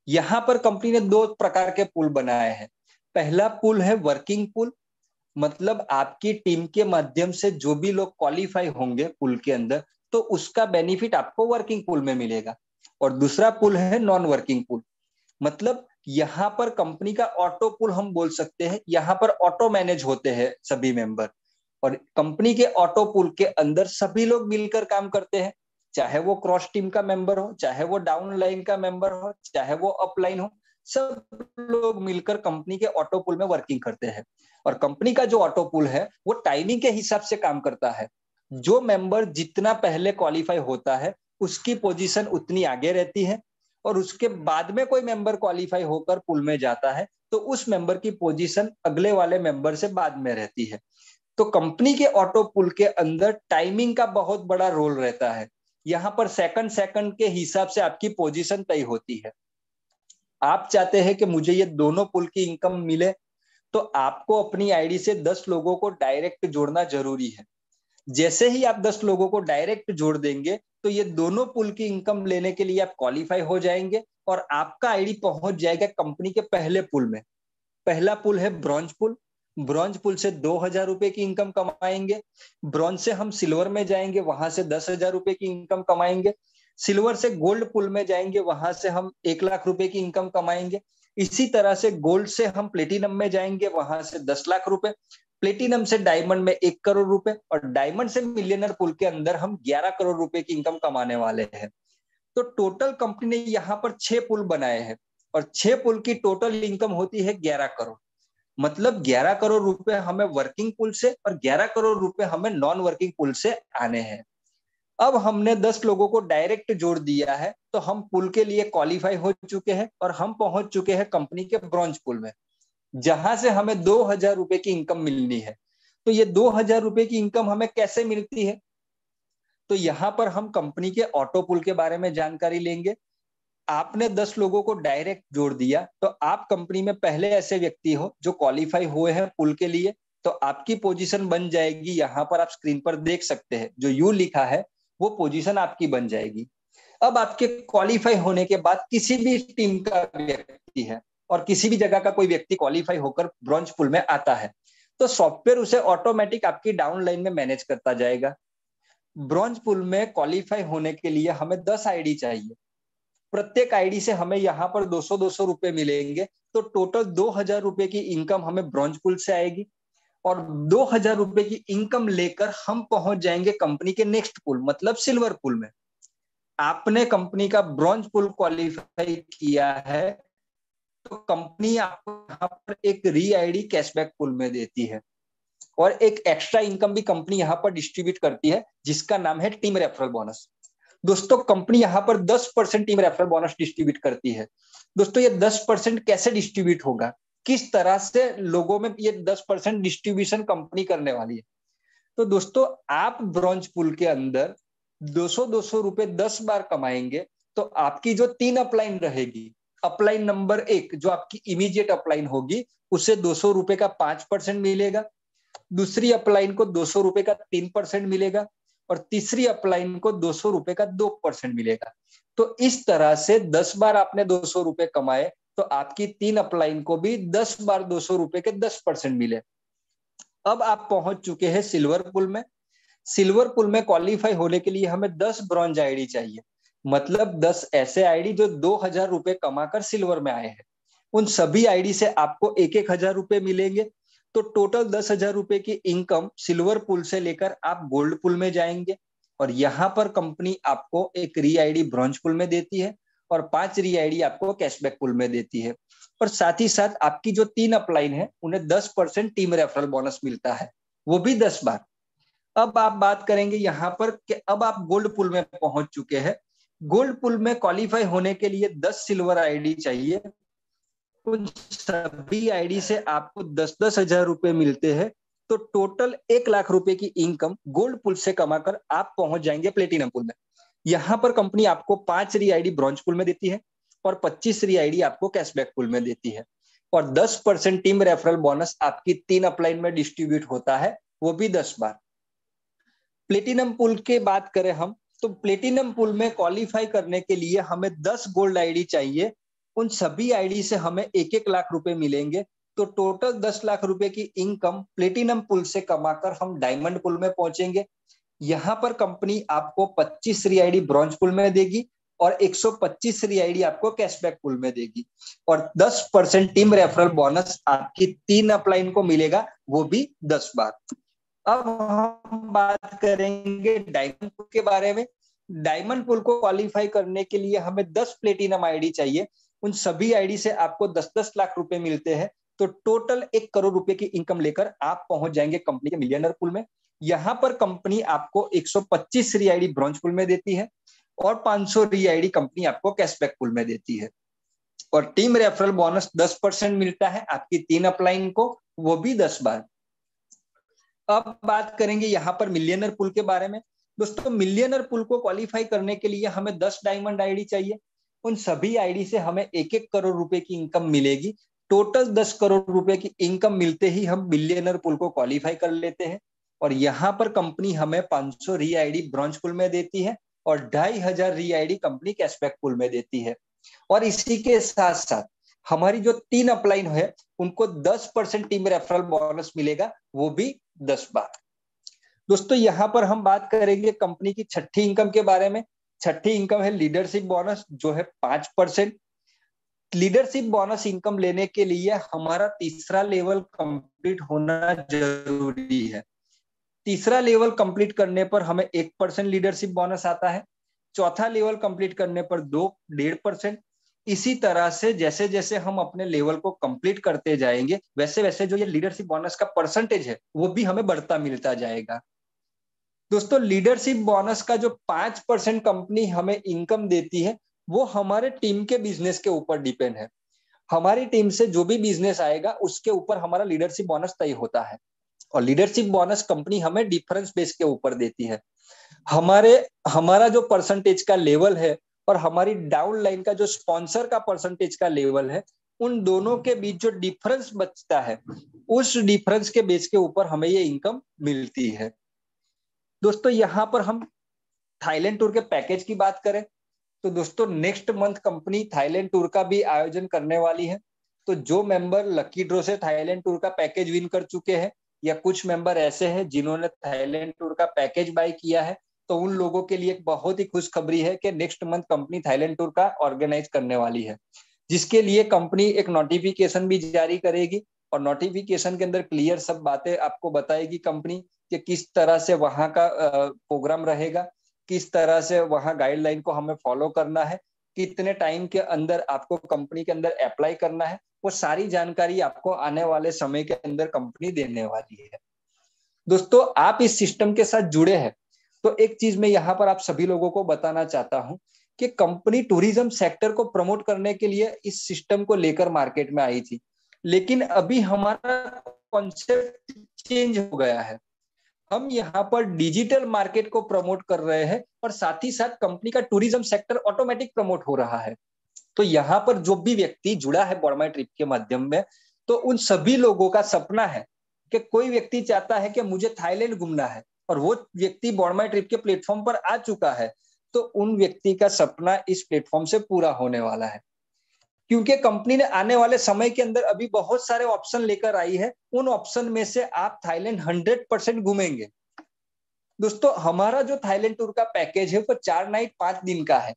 यहाँ पर कंपनी ने दो प्रकार के पुल बनाए हैं। पहला पुल है वर्किंग पुल, मतलब आपकी टीम के माध्यम से जो भी लोग क्वालिफाई होंगे पुल के अंदर तो उसका बेनिफिट आपको वर्किंग पुल में मिलेगा। और दूसरा पुल है नॉन वर्किंग पुल, मतलब यहाँ पर कंपनी का ऑटो पुल हम बोल सकते हैं। यहाँ पर ऑटो मैनेज होते हैं सभी मेंबर और कंपनी के ऑटो पुल के अंदर सभी लोग मिलकर काम करते हैं, चाहे वो क्रॉस टीम का मेंबर हो, चाहे वो डाउन लाइन का मेंबर हो, चाहे वो अपलाइन हो, सब लोग मिलकर कंपनी के ऑटो पुल में वर्किंग करते हैं। और कंपनी का जो ऑटो पुल है वो टाइमिंग के हिसाब से काम करता है। जो मेंबर जितना पहले क्वालिफाई होता है उसकी पोजीशन उतनी आगे रहती है और उसके बाद में कोई मेंबर क्वालिफाई होकर पुल में जाता है तो उस मेंबर की पोजीशन अगले वाले मेंबर से बाद में रहती है। तो कंपनी के ऑटो पुल के अंदर टाइमिंग का बहुत बड़ा रोल रहता है। यहाँ पर सेकंड के हिसाब से आपकी पोजीशन तय होती है। आप चाहते हैं कि मुझे ये दोनों पुल की इनकम मिले तो आपको अपनी आईडी से 10 लोगों को डायरेक्ट जोड़ना जरूरी है। जैसे ही आप 10 लोगों को डायरेक्ट जोड़ देंगे तो ये दोनों पुल की इनकम लेने के लिए आप क्वालिफाई हो जाएंगे और आपका आईडी पहुंच जाएगा कंपनी के पहले पुल में। पहला पुल है ब्रॉन्ज पुल। ब्रॉन्ज पुल से 2000 रुपए की इनकम कमाएंगे। ब्रॉन्ज से हम सिल्वर में जाएंगे, वहां से 10,000 रुपए की इनकम कमाएंगे। सिल्वर से गोल्ड पुल में जाएंगे, वहां से हम 1 लाख रुपए की इनकम कमाएंगे। इसी तरह से गोल्ड से हम प्लेटिनम में जाएंगे, वहां से 10 लाख रुपए। प्लेटिनम से डायमंड में 1 करोड़ रुपए और डायमंड से मिलियनर पुल के अंदर हम 11 करोड़ रुपए की इनकम कमाने वाले हैं। तो टोटल कंपनी ने यहाँ पर 6 पुल बनाए हैं और 6 पुल की टोटल इनकम होती है 11 करोड़। मतलब 11 करोड़ रुपए हमें वर्किंग पुल से और 11 करोड़ रुपए हमें नॉन वर्किंग पुल से आने हैं। अब हमने 10 लोगों को डायरेक्ट जोड़ दिया है तो हम पुल के लिए क्वालिफाई हो चुके हैं और हम पहुंच चुके हैं कंपनी के ब्रॉन्ज पुल में, जहां से हमें 2000 रुपए की इनकम मिलनी है। तो ये 2000 रुपए की इनकम हमें कैसे मिलती है? तो यहाँ पर हम कंपनी के ऑटो पुल के बारे में जानकारी लेंगे। आपने 10 लोगों को डायरेक्ट जोड़ दिया तो आप कंपनी में पहले ऐसे व्यक्ति हो जो क्वालिफाई हुए हैं पुल के लिए, तो आपकी पोजीशन बन जाएगी। यहाँ पर आप स्क्रीन पर देख सकते हैं जो यू लिखा है वो पोजीशन आपकी बन जाएगी। अब आपके क्वालिफाई होने के बाद किसी भी टीम का व्यक्ति है और किसी भी जगह का कोई व्यक्ति क्वालिफाई होकर ब्रॉन्ज पुल में आता है तो सॉफ्टवेयर उसे ऑटोमेटिक आपकी डाउनलाइन में मैनेज करता जाएगा। ब्रॉन्ज पुल में क्वालिफाई होने के लिए हमें 10 आईडी चाहिए। प्रत्येक आईडी से हमें यहाँ पर 200-200 रुपए मिलेंगे तो टोटल 2000 रुपए की इनकम हमें ब्रॉन्ज पुल से आएगी और 2000 रुपए की इनकम लेकर हम पहुंच जाएंगे कंपनी के नेक्स्ट पुल, मतलब सिल्वर पुल में। आपने कंपनी का ब्रॉन्ज पुल क्वालिफाई किया है तो कंपनी आपको यहाँ पर एक रीआईडी कैशबैक पुल में देती है और एक एक्स्ट्रा इनकम भी कंपनी यहाँ पर डिस्ट्रीब्यूट करती है जिसका नाम है टीम रेफरल बोनस। दोस्तों, कंपनी यहाँ पर 10% टीम रेफरल बोनस डिस्ट्रीब्यूट करती है। दोस्तों, ये 10% कैसे डिस्ट्रीब्यूट होगा, किस तरह से लोगों में ये 10% डिस्ट्रीब्यूशन कंपनी करने वाली है? तो दोस्तों, आप ब्रॉन्ज पुल के अंदर 200-200 रुपए 10 बार कमाएंगे तो आपकी जो 3 अपलाइन रहेगी, अपलाइन नंबर 1 जो आपकी इमीडिएट अपलाइन होगी उसे 200 रुपए का 5% मिलेगा, दूसरी अपलाइन को 200 रुपए का 3% मिलेगा और तीसरी अपलाइन को 200 रुपए का 2% मिलेगा। तो इस तरह से 10 बार आपने 200 रुपए कमाए तो आपकी 3 अपलाइन को भी 10 बार 200 रुपए के 10% मिले। अब आप पहुंच चुके हैं सिल्वर पुल में। सिल्वर पुल में क्वालिफाई होने के लिए हमें 10 ब्रॉन्ज आईडी चाहिए, मतलब 10 ऐसे आईडी जो 2000 रुपए कमाकर सिल्वर में आए हैं। उन सभी आईडी से आपको 1-1 हजार रुपए मिलेंगे तो टोटल 10,000 रुपए की इनकम सिल्वर पुल से लेकर आप गोल्ड पुल में जाएंगे और यहाँ पर कंपनी आपको एक री आईडी ब्रॉन्ज पुल में देती है और 5 रीआईडी आपको कैशबैक पुल में देती है और साथ ही साथ आपकी जो 3 अपलाइन है उन्हें 10% टीम रेफरल बोनस मिलता है, वो भी 10 बार। अब आप बात करेंगे यहाँ पर कि अब आप गोल्ड पुल में पहुंच चुके हैं। गोल्ड पुल में क्वालिफाई होने के लिए 10 सिल्वर आईडी चाहिए। उन सभी आईडी से आपको 10,000 रुपए मिलते हैं तो टोटल 1 लाख रुपए की इनकम गोल्ड पुल से कमाकर आप पहुंच जाएंगे प्लेटिनम पुल में। यहाँ पर कंपनी आपको 5 REID ब्रॉन्ज पुल में देती है और 25 REID आपको कैशबैक पुल में देती है और 10% टीम रेफरल बोनस आपकी 3 अपलाइन में डिस्ट्रीब्यूट होता है, वो भी 10 बार। प्लेटिनम पुल के बात करें हम तो प्लेटिनम पुल में क्वालिफाई करने के लिए हमें 10 गोल्ड REID चाहिए। उन सभी आईडी से हमें 1-1 लाख रुपए मिलेंगे, तो टोटल 10 लाख रुपए की इनकम प्लेटिनम पुल से कमाकर हम डायमंड पुल में पहुंचेंगे। यहाँ पर कंपनी आपको 25 REID ब्रॉन्ज पुल में देगी और 125 REID आपको कैशबैक पुल में देगी और 10% टीम रेफरल बोनस आपकी 3 अपलाइन को मिलेगा, वो भी 10 बार। अब हम बात करेंगे डायमंड पुल के बारे में। डायमंड पुल को क्वालिफाई करने के लिए हमें 10 प्लेटिनम REID चाहिए। उन सभी आईडी से आपको 10-10 लाख रुपए मिलते हैं, तो टोटल 1 करोड़ रुपए की इनकम लेकर आप पहुंच जाएंगे कंपनी के मिलियनर पुल में। यहाँ पर कंपनी आपको 125 REID ब्रॉन्ज पुल में देती है और 500 REID कंपनी आपको कैशबैक पुल में देती है और टीम रेफरल बोनस 10% मिलता है आपकी 3 अपलाइन को, वो भी 10 बार। अब बात करेंगे यहाँ पर मिलियनर पुल के बारे में। दोस्तों, मिलियनर पुल को क्वालिफाई करने के लिए हमें 10 डायमंड REID चाहिए। उन सभी आईडी से हमें 1-1 करोड़ रुपए की इनकम मिलेगी। टोटल 10 करोड़ रुपए की इनकम मिलते ही हम मिलियनर पुल को क्वालिफाई कर लेते हैं और यहाँ पर कंपनी हमें 500 REID ब्रॉन्ज पुल में देती है और 2500 REID कंपनी कैशबैक पुल में देती है और इसी के साथ साथ हमारी जो 3 अपलाइन है उनको 10% टीम रेफरल बोनस मिलेगा, वो भी 10 बार। दोस्तों, यहाँ पर हम बात करेंगे कंपनी की 6ठी इनकम के बारे में। 6ठी इनकम है लीडरशिप बोनस, जो है 5%। लीडरशिप बोनस इनकम लेने के लिए हमारा तीसरा लेवल कंप्लीट होना जरूरी है। तीसरा लेवल कंप्लीट करने पर हमें 1% लीडरशिप बोनस आता है। चौथा लेवल कंप्लीट करने पर 2-1.5%। इसी तरह से जैसे जैसे हम अपने लेवल को कंप्लीट करते जाएंगे वैसे वैसे जो ये लीडरशिप बोनस का परसेंटेज है वो भी हमें बढ़ता मिलता जाएगा। दोस्तों, लीडरशिप बोनस का जो 5% कंपनी हमें इनकम देती है वो हमारे टीम के बिजनेस के ऊपर डिपेंड है। हमारी टीम से जो भी बिजनेस आएगा उसके ऊपर हमारा लीडरशिप बोनस तय होता है और लीडरशिप बोनस कंपनी हमें डिफरेंस बेस के ऊपर देती है। हमारा जो परसेंटेज का लेवल है और हमारी डाउन लाइन का जो स्पॉन्सर का परसेंटेज का लेवल है, उन दोनों के बीच जो डिफरेंस बचता है उस डिफरेंस के बेस के ऊपर हमें ये इनकम मिलती है। दोस्तों, यहाँ पर हम थाईलैंड टूर के पैकेज की बात करें तो दोस्तों, next month company Thailand tour का भी आयोजन करने वाली है। तो जो मेंबर लकी ड्रॉ से थाईलैंड टूर का पैकेज विन कर चुके हैं या कुछ मेंबर ऐसे हैं जिन्होंने थाईलैंड टूर का पैकेज बाय किया है, तो उन लोगों के लिए एक बहुत ही खुशखबरी है कि next month company Thailand tour का ऑर्गेनाइज करने वाली है, जिसके लिए कंपनी एक नोटिफिकेशन भी जारी करेगी और नोटिफिकेशन के अंदर क्लियर सब बातें आपको बताएगी कंपनी कि किस तरह से वहाँ का प्रोग्राम रहेगा, किस तरह से वहाँ गाइडलाइन को हमें फॉलो करना है, कितने टाइम के अंदर आपको कंपनी के अंदर अप्लाई करना है। वो सारी जानकारी आपको आने वाले समय के अंदर कंपनी देने वाली है। दोस्तों, आप इस सिस्टम के साथ जुड़े हैं तो एक चीज मैं यहाँ पर आप सभी लोगों को बताना चाहता हूँ कि कंपनी टूरिज्म सेक्टर को प्रमोट करने के लिए इस सिस्टम को लेकर मार्केट में आई थी, लेकिन अभी हमारा कॉन्सेप्ट चेंज हो गया है। हम यहाँ पर डिजिटल मार्केट को प्रमोट कर रहे हैं और साथ ही साथ कंपनी का टूरिज्म सेक्टर ऑटोमेटिक प्रमोट हो रहा है। तो यहाँ पर जो भी व्यक्ति जुड़ा है बॉर्ड माय ट्रिप के माध्यम में, तो उन सभी लोगों का सपना है कि कोई व्यक्ति चाहता है कि मुझे थाईलैंड घूमना है और वो व्यक्ति बॉर्ड माय ट्रिप के प्लेटफॉर्म पर आ चुका है, तो उन व्यक्ति का सपना इस प्लेटफॉर्म से पूरा होने वाला है। क्योंकि कंपनी ने आने वाले समय के अंदर अभी बहुत सारे ऑप्शन लेकर आई है, उन ऑप्शन में से आप थाईलैंड 100% घूमेंगे। दोस्तों, हमारा जो थाईलैंड टूर का पैकेज है वो 4 नाइट 5 दिन का है।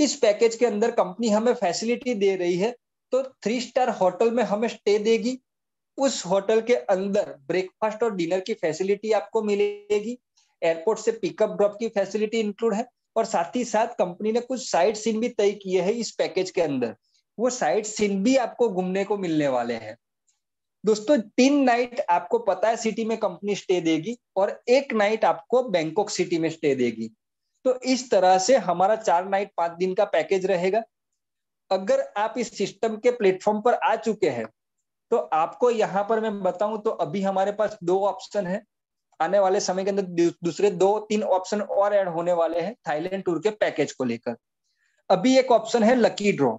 इस पैकेज के अंदर कंपनी हमें फैसिलिटी दे रही है, तो 3 स्टार होटल में हमें स्टे देगी। उस होटल के अंदर ब्रेकफास्ट और डिनर की फैसिलिटी आपको मिलेगी। एयरपोर्ट से पिकअप ड्रॉप की फैसिलिटी इंक्लूड है और साथ ही साथ कंपनी ने कुछ साइट सीन भी तय किए हैं इस पैकेज के अंदर, वो साइट सीन भी आपको घूमने को मिलने वाले हैं। दोस्तों, 3 नाइट आपको पता है सिटी में कंपनी स्टे देगी और 1 नाइट आपको बैंकॉक सिटी में स्टे देगी। तो इस तरह से हमारा 4 नाइट 5 दिन का पैकेज रहेगा। अगर आप इस सिस्टम के प्लेटफॉर्म पर आ चुके हैं तो आपको यहाँ पर मैं बताऊं तो अभी हमारे पास दो ऑप्शन है, आने वाले समय के अंदर दूसरे दो तीन ऑप्शन और ऐड होने वाले हैं थाईलैंड टूर के पैकेज को लेकर। अभी एक ऑप्शन है लकी ड्रॉ,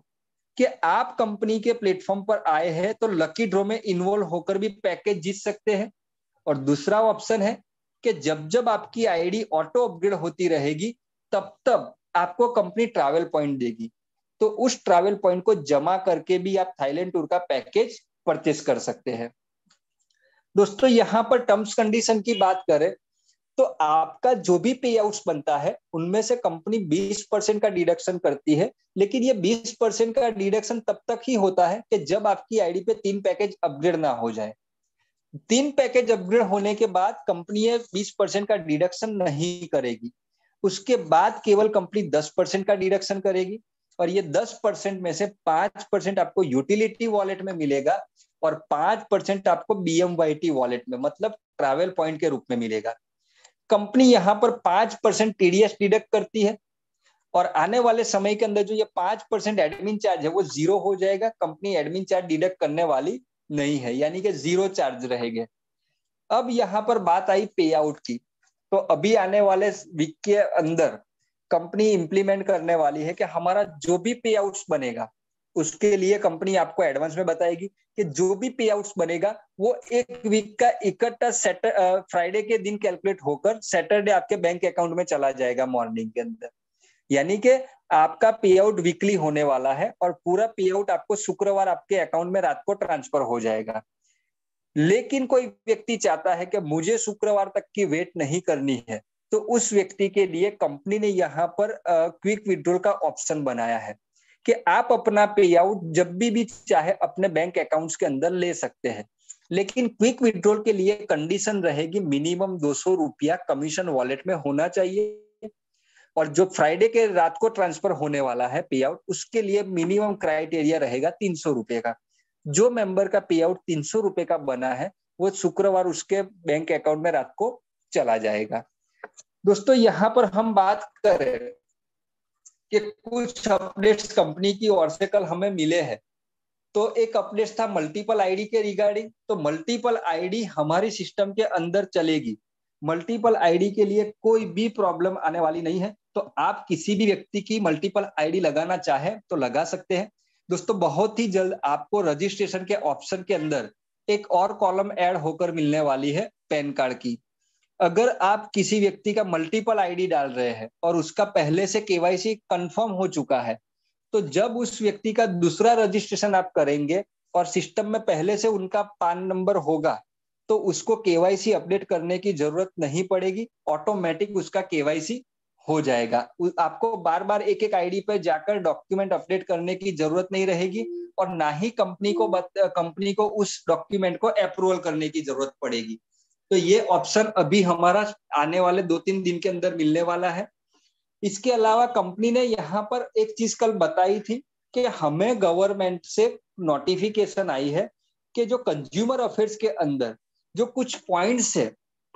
कि आप कंपनी के प्लेटफॉर्म पर आए हैं तो लकी ड्रॉ में इन्वॉल्व होकर भी पैकेज जीत सकते हैं। और दूसरा ऑप्शन है कि जब जब आपकी आईडी ऑटो अपग्रेड होती रहेगी तब तब आपको कंपनी ट्रैवल पॉइंट देगी, तो उस ट्रैवल पॉइंट को जमा करके भी आप थाईलैंड टूर का पैकेज परचेस कर सकते हैं। दोस्तों यहाँ पर टर्म्स कंडीशन की बात करें तो आपका जो भी पे आउट्स बनता है उनमें से कंपनी 20% का डिडक्शन करती है, लेकिन ये 20% का डिडक्शन तब तक ही होता है कि जब आपकी आईडी पे 3 पैकेज अपग्रेड ना हो जाए। 3 पैकेज अपग्रेड होने के बाद कंपनी 20% का डिडक्शन नहीं करेगी, उसके बाद केवल कंपनी 10% का डिडक्शन करेगी। और ये 10% में से 5% आपको यूटिलिटी वॉलेट में मिलेगा और 5% आपको BMYT वॉलेट में, मतलब ट्रैवल पॉइंट के रूप में मिलेगा। कंपनी यहाँ पर 5% TDS डिडक्ट करती है और आने वाले समय के अंदर जो ये 5% एडमिन चार्ज है वो 0 हो जाएगा। कंपनी एडमिन चार्ज डिडक्ट करने वाली नहीं है, यानी कि 0 चार्ज रहेंगे। अब यहाँ पर बात आई पे आउट की, तो अभी आने वाले वीक के अंदर कंपनी इंप्लीमेंट करने वाली है कि हमारा जो भी पे आउट्स बनेगा उसके लिए कंपनी आपको एडवांस में बताएगी कि जो भी पे आउट्स बनेगा वो एक वीक का इकट्ठा फ्राइडे के दिन कैलकुलेट होकर सैटरडे आपके बैंक अकाउंट में चला जाएगा मॉर्निंग के अंदर, यानी कि आपका पे आउट वीकली होने वाला है और पूरा पे आउट आपको शुक्रवार आपके अकाउंट में रात को ट्रांसफर हो जाएगा। लेकिन कोई व्यक्ति चाहता है कि मुझे शुक्रवार तक की वेट नहीं करनी है, तो उस व्यक्ति के लिए कंपनी ने यहाँ पर क्विक विड्रॉल का ऑप्शन बनाया है कि आप अपना पे आउट जब भी चाहे अपने बैंक अकाउंट्स के अंदर ले सकते हैं। लेकिन क्विक विड्रॉल के लिए कंडीशन रहेगी मिनिमम 200 रुपया कमीशन वॉलेट में होना चाहिए, और जो फ्राइडे के रात को ट्रांसफर होने वाला है पे आउट उसके लिए मिनिमम क्राइटेरिया रहेगा 300 रुपये का। जो मेंबर का पे आउट 300 रुपये का बना है वो शुक्रवार उसके बैंक अकाउंट में रात को चला जाएगा। दोस्तों यहाँ पर हम बात करें कि कुछ अपडेट्स कंपनी की ओर से कल हमें मिले हैं, तो एक अपडेट था मल्टीपल आईडी के रिगार्डिंग। तो मल्टीपल आईडी हमारी सिस्टम के अंदर चलेगी, मल्टीपल आईडी के लिए कोई भी प्रॉब्लम आने वाली नहीं है। तो आप किसी भी व्यक्ति की मल्टीपल आईडी लगाना चाहे तो लगा सकते हैं। दोस्तों बहुत ही जल्द आपको रजिस्ट्रेशन के ऑप्शन के अंदर एक और कॉलम ऐड होकर मिलने वाली है पैन कार्ड की। अगर आप किसी व्यक्ति का मल्टीपल आईडी डाल रहे हैं और उसका पहले से केवाईसी कंफर्म हो चुका है, तो जब उस व्यक्ति का दूसरा रजिस्ट्रेशन आप करेंगे और सिस्टम में पहले से उनका पान नंबर होगा तो उसको केवाईसी अपडेट करने की जरूरत नहीं पड़ेगी, ऑटोमेटिक उसका केवाईसी हो जाएगा। आपको बार बार एक एक आईडी पर जाकर डॉक्यूमेंट अपडेट करने की जरूरत नहीं रहेगी और ना ही कंपनी को उस डॉक्यूमेंट को अप्रूवल करने की जरूरत पड़ेगी। तो ये ऑप्शन अभी हमारा आने वाले 2-3 दिन के अंदर मिलने वाला है। इसके अलावा कंपनी ने यहाँ पर एक चीज कल बताई थी कि हमें गवर्नमेंट से नोटिफिकेशन आई है कि जो कंज्यूमर अफेयर्स के अंदर जो कुछ पॉइंट्स है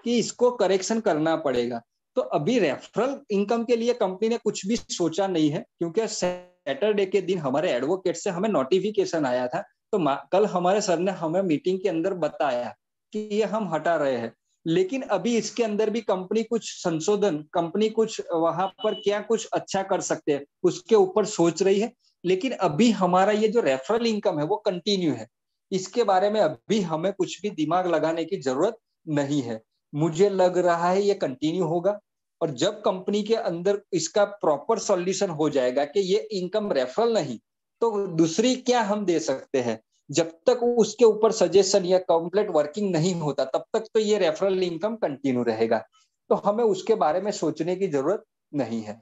कि इसको करेक्शन करना पड़ेगा। तो अभी रेफरल इनकम के लिए कंपनी ने कुछ भी सोचा नहीं है, क्योंकि सैटरडे के दिन हमारे एडवोकेट से हमें नोटिफिकेशन आया था, तो कल हमारे सर ने हमें मीटिंग के अंदर बताया कि ये हम हटा रहे हैं। लेकिन अभी इसके अंदर भी कंपनी कुछ संशोधन, कंपनी कुछ वहां पर क्या कुछ अच्छा कर सकते हैं उसके ऊपर सोच रही है। लेकिन अभी हमारा ये जो रेफरल इनकम है वो कंटिन्यू है, इसके बारे में अभी हमें कुछ भी दिमाग लगाने की जरूरत नहीं है। मुझे लग रहा है ये कंटिन्यू होगा और जब कंपनी के अंदर इसका प्रॉपर सॉल्यूशन हो जाएगा कि ये इनकम रेफरल नहीं तो दूसरी क्या हम दे सकते हैं, जब तक उसके ऊपर सजेशन या कंप्लीट वर्किंग नहीं होता तब तक तो ये रेफरल इनकम कंटिन्यू रहेगा। तो हमें उसके बारे में सोचने की जरूरत नहीं है।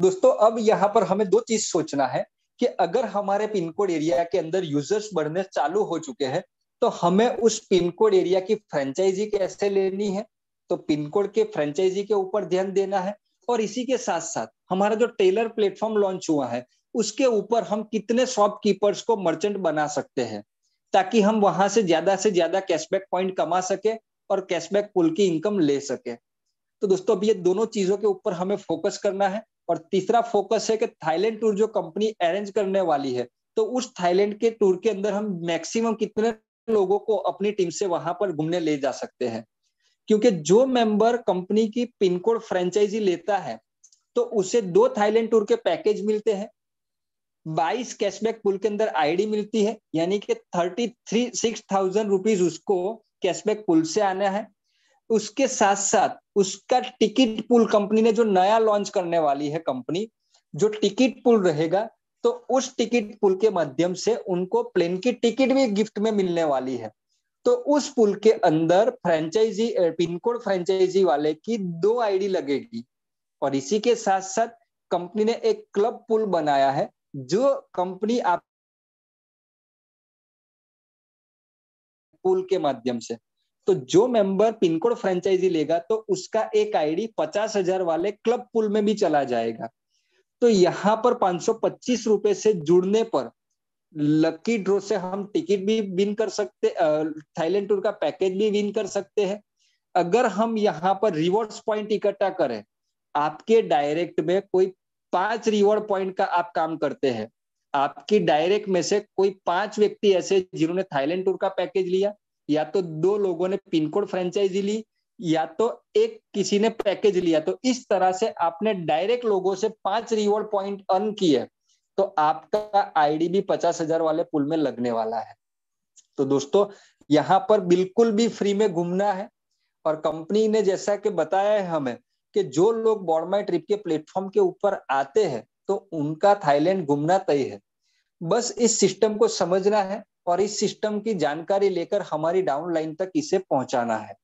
दोस्तों अब यहाँ पर हमें दो चीज सोचना है कि अगर हमारे पिन कोड एरिया के अंदर यूजर्स बढ़ने चालू हो चुके हैं तो हमें उस पिन कोड एरिया की फ्रेंचाइजी कैसे लेनी है, तो पिन कोड के फ्रेंचाइजी के ऊपर ध्यान देना है। और इसी के साथ साथ हमारा जो टेलर प्लेटफॉर्म लॉन्च हुआ है उसके ऊपर हम कितने शॉपकीपर्स को मर्चेंट बना सकते हैं ताकि हम वहां से ज्यादा कैशबैक पॉइंट कमा सके और कैशबैक पुल की इनकम ले सके। तो दोस्तों अब ये दोनों चीजों के ऊपर हमें फोकस करना है। और तीसरा फोकस है कि थाईलैंड टूर जो कंपनी अरेंज करने वाली है तो उस थाईलैंड के टूर के अंदर हम मैक्सिमम कितने लोगों को अपनी टीम से वहां पर घूमने ले जा सकते हैं, क्योंकि जो मेंबर कंपनी की पिन कोड फ्रेंचाइजी लेता है तो उसे 2 थाईलैंड टूर के पैकेज मिलते हैं, 22 कैशबैक पूल के अंदर आईडी मिलती है, यानी कि 36,000 रुपीज उसको कैशबैक पूल से आना है। उसके साथ साथ उसका टिकट पूल कंपनी ने जो नया लॉन्च करने वाली है कंपनी, जो टिकट पूल रहेगा तो उस टिकट पूल के माध्यम से उनको प्लेन की टिकट भी गिफ्ट में मिलने वाली है। तो उस पूल के अंदर फ्रेंचाइजी पिन कोड फ्रेंचाइजी वाले की 2 आईडी लगेगी। और इसी के साथ साथ कंपनी ने एक क्लब पूल बनाया है, जो कंपनी आप पूल के माध्यम से, तो जो मेंबर पिन कोड फ्रेंचाइजी लेगा तो उसका एक आईडी 50,000 वाले क्लब पूल में भी चला जाएगा। तो यहाँ पर 525 रुपए से जुड़ने पर लकी ड्रॉ से हम टिकट भी विन कर सकते, थाईलैंड टूर का पैकेज भी विन कर सकते हैं। अगर हम यहाँ पर रिवॉर्ड्स पॉइंट इकट्ठा करें, आपके डायरेक्ट में कोई 5 रिवॉर्ड पॉइंट का आप काम करते हैं, आपकी डायरेक्ट में से कोई 5 व्यक्ति ऐसे जिन्होंने थाईलैंड टूर का पैकेज लिया, या तो 2 लोगों ने पिन कोड फ्रेंचाइजी ली, या तो 1 किसी ने पैकेज लिया, तो इस तरह से आपने डायरेक्ट लोगों से 5 रिवॉर्ड पॉइंट अर्न किए, तो आपका आईडी भी 50,000 वाले पूल में लगने वाला है। तो दोस्तों यहाँ पर बिल्कुल भी फ्री में घूमना है, और कंपनी ने जैसा कि बताया है हमें कि जो लोग बॉर्ड माय ट्रिप के प्लेटफॉर्म के ऊपर आते हैं तो उनका थाईलैंड घूमना तय है। बस इस सिस्टम को समझना है और इस सिस्टम की जानकारी लेकर हमारी डाउनलाइन तक इसे पहुंचाना है।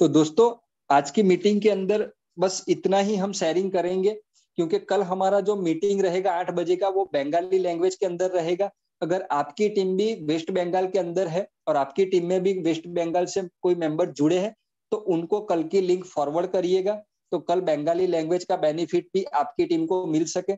तो दोस्तों आज की मीटिंग के अंदर बस इतना ही हम शेयरिंग करेंगे, क्योंकि कल हमारा जो मीटिंग रहेगा 8 बजे का वो बंगाली लैंग्वेज के अंदर रहेगा। अगर आपकी टीम भी वेस्ट बंगाल के अंदर है और आपकी टीम में भी वेस्ट बंगाल से कोई मेंबर जुड़े हैं तो उनको कल की लिंक फॉरवर्ड करिएगा, तो कल बंगाली लैंग्वेज का बेनिफिट भी आपकी टीम को मिल सके।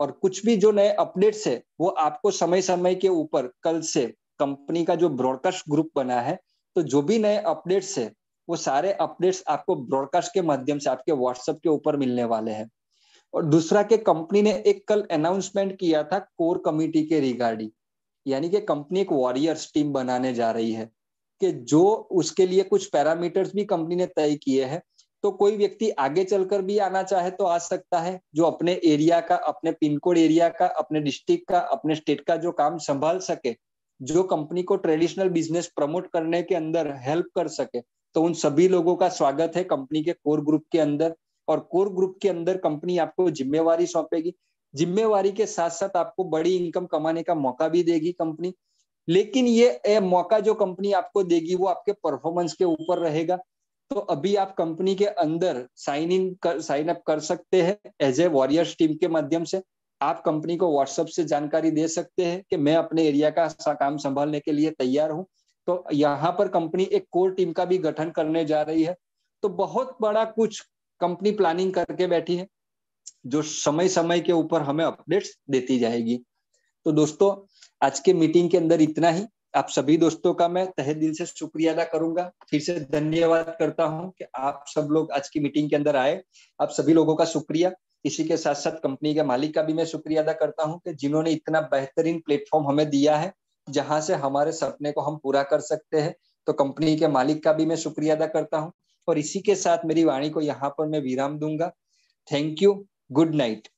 और कुछ भी जो नए अपडेट्स है वो आपको समय समय के ऊपर, कल से कंपनी का जो ब्रॉडकास्ट ग्रुप बना है तो जो भी नए अपडेट्स है वो सारे अपडेट्स आपको ब्रॉडकास्ट के माध्यम से आपके व्हाट्सएप के ऊपर मिलने वाले हैं। और दूसरा कि कंपनी ने एक कल अनाउंसमेंट किया था कोर कमिटी के रिगार्डिंग, यानी कि कंपनी एक वॉरियर्स टीम बनाने जा रही है, कि जो उसके लिए कुछ पैरामीटर्स भी कंपनी ने तय किए हैं। तो कोई व्यक्ति आगे चलकर भी आना चाहे तो आ सकता है, जो अपने एरिया का, अपने पिन कोड एरिया का, अपने डिस्ट्रिक्ट का, अपने स्टेट का जो काम संभाल सके, जो कंपनी को ट्रेडिशनल बिजनेस प्रमोट करने के अंदर हेल्प कर सके, तो उन सभी लोगों का स्वागत है कंपनी के कोर ग्रुप के अंदर। और कोर ग्रुप के अंदर कंपनी आपको जिम्मेवारी सौंपेगी, जिम्मेवारी के साथ साथ आपको बड़ी इनकम कमाने का मौका भी देगी कंपनी। लेकिन ये मौका जो कंपनी आपको देगी वो आपके परफॉर्मेंस के ऊपर रहेगा। तो अभी आप कंपनी के अंदर साइन अप कर सकते हैं एज ए वॉरियर्स टीम के माध्यम से। आप कंपनी को व्हाट्सएप से जानकारी दे सकते हैं कि मैं अपने एरिया का काम संभालने के लिए तैयार हूँ। तो यहाँ पर कंपनी एक कोर टीम का भी गठन करने जा रही है। तो बहुत बड़ा कुछ कंपनी प्लानिंग करके बैठी है, जो समय समय के ऊपर हमें अपडेट्स देती जाएगी। तो दोस्तों आज के मीटिंग के अंदर इतना ही। आप सभी दोस्तों का मैं तहे दिल से शुक्रिया अदा करूंगा, फिर से धन्यवाद करता हूं कि आप सब लोग आज की मीटिंग के अंदर आए। आप सभी लोगों का शुक्रिया। इसी के साथ साथ कंपनी के मालिक का भी मैं शुक्रिया अदा करता हूँ कि जिन्होंने इतना बेहतरीन प्लेटफॉर्म हमें दिया है, जहां से हमारे सपने को हम पूरा कर सकते हैं। तो कंपनी के मालिक का भी मैं शुक्रिया अदा करता हूं, और इसी के साथ मेरी वाणी को यहाँ पर मैं विराम दूंगा। Thank you, good night.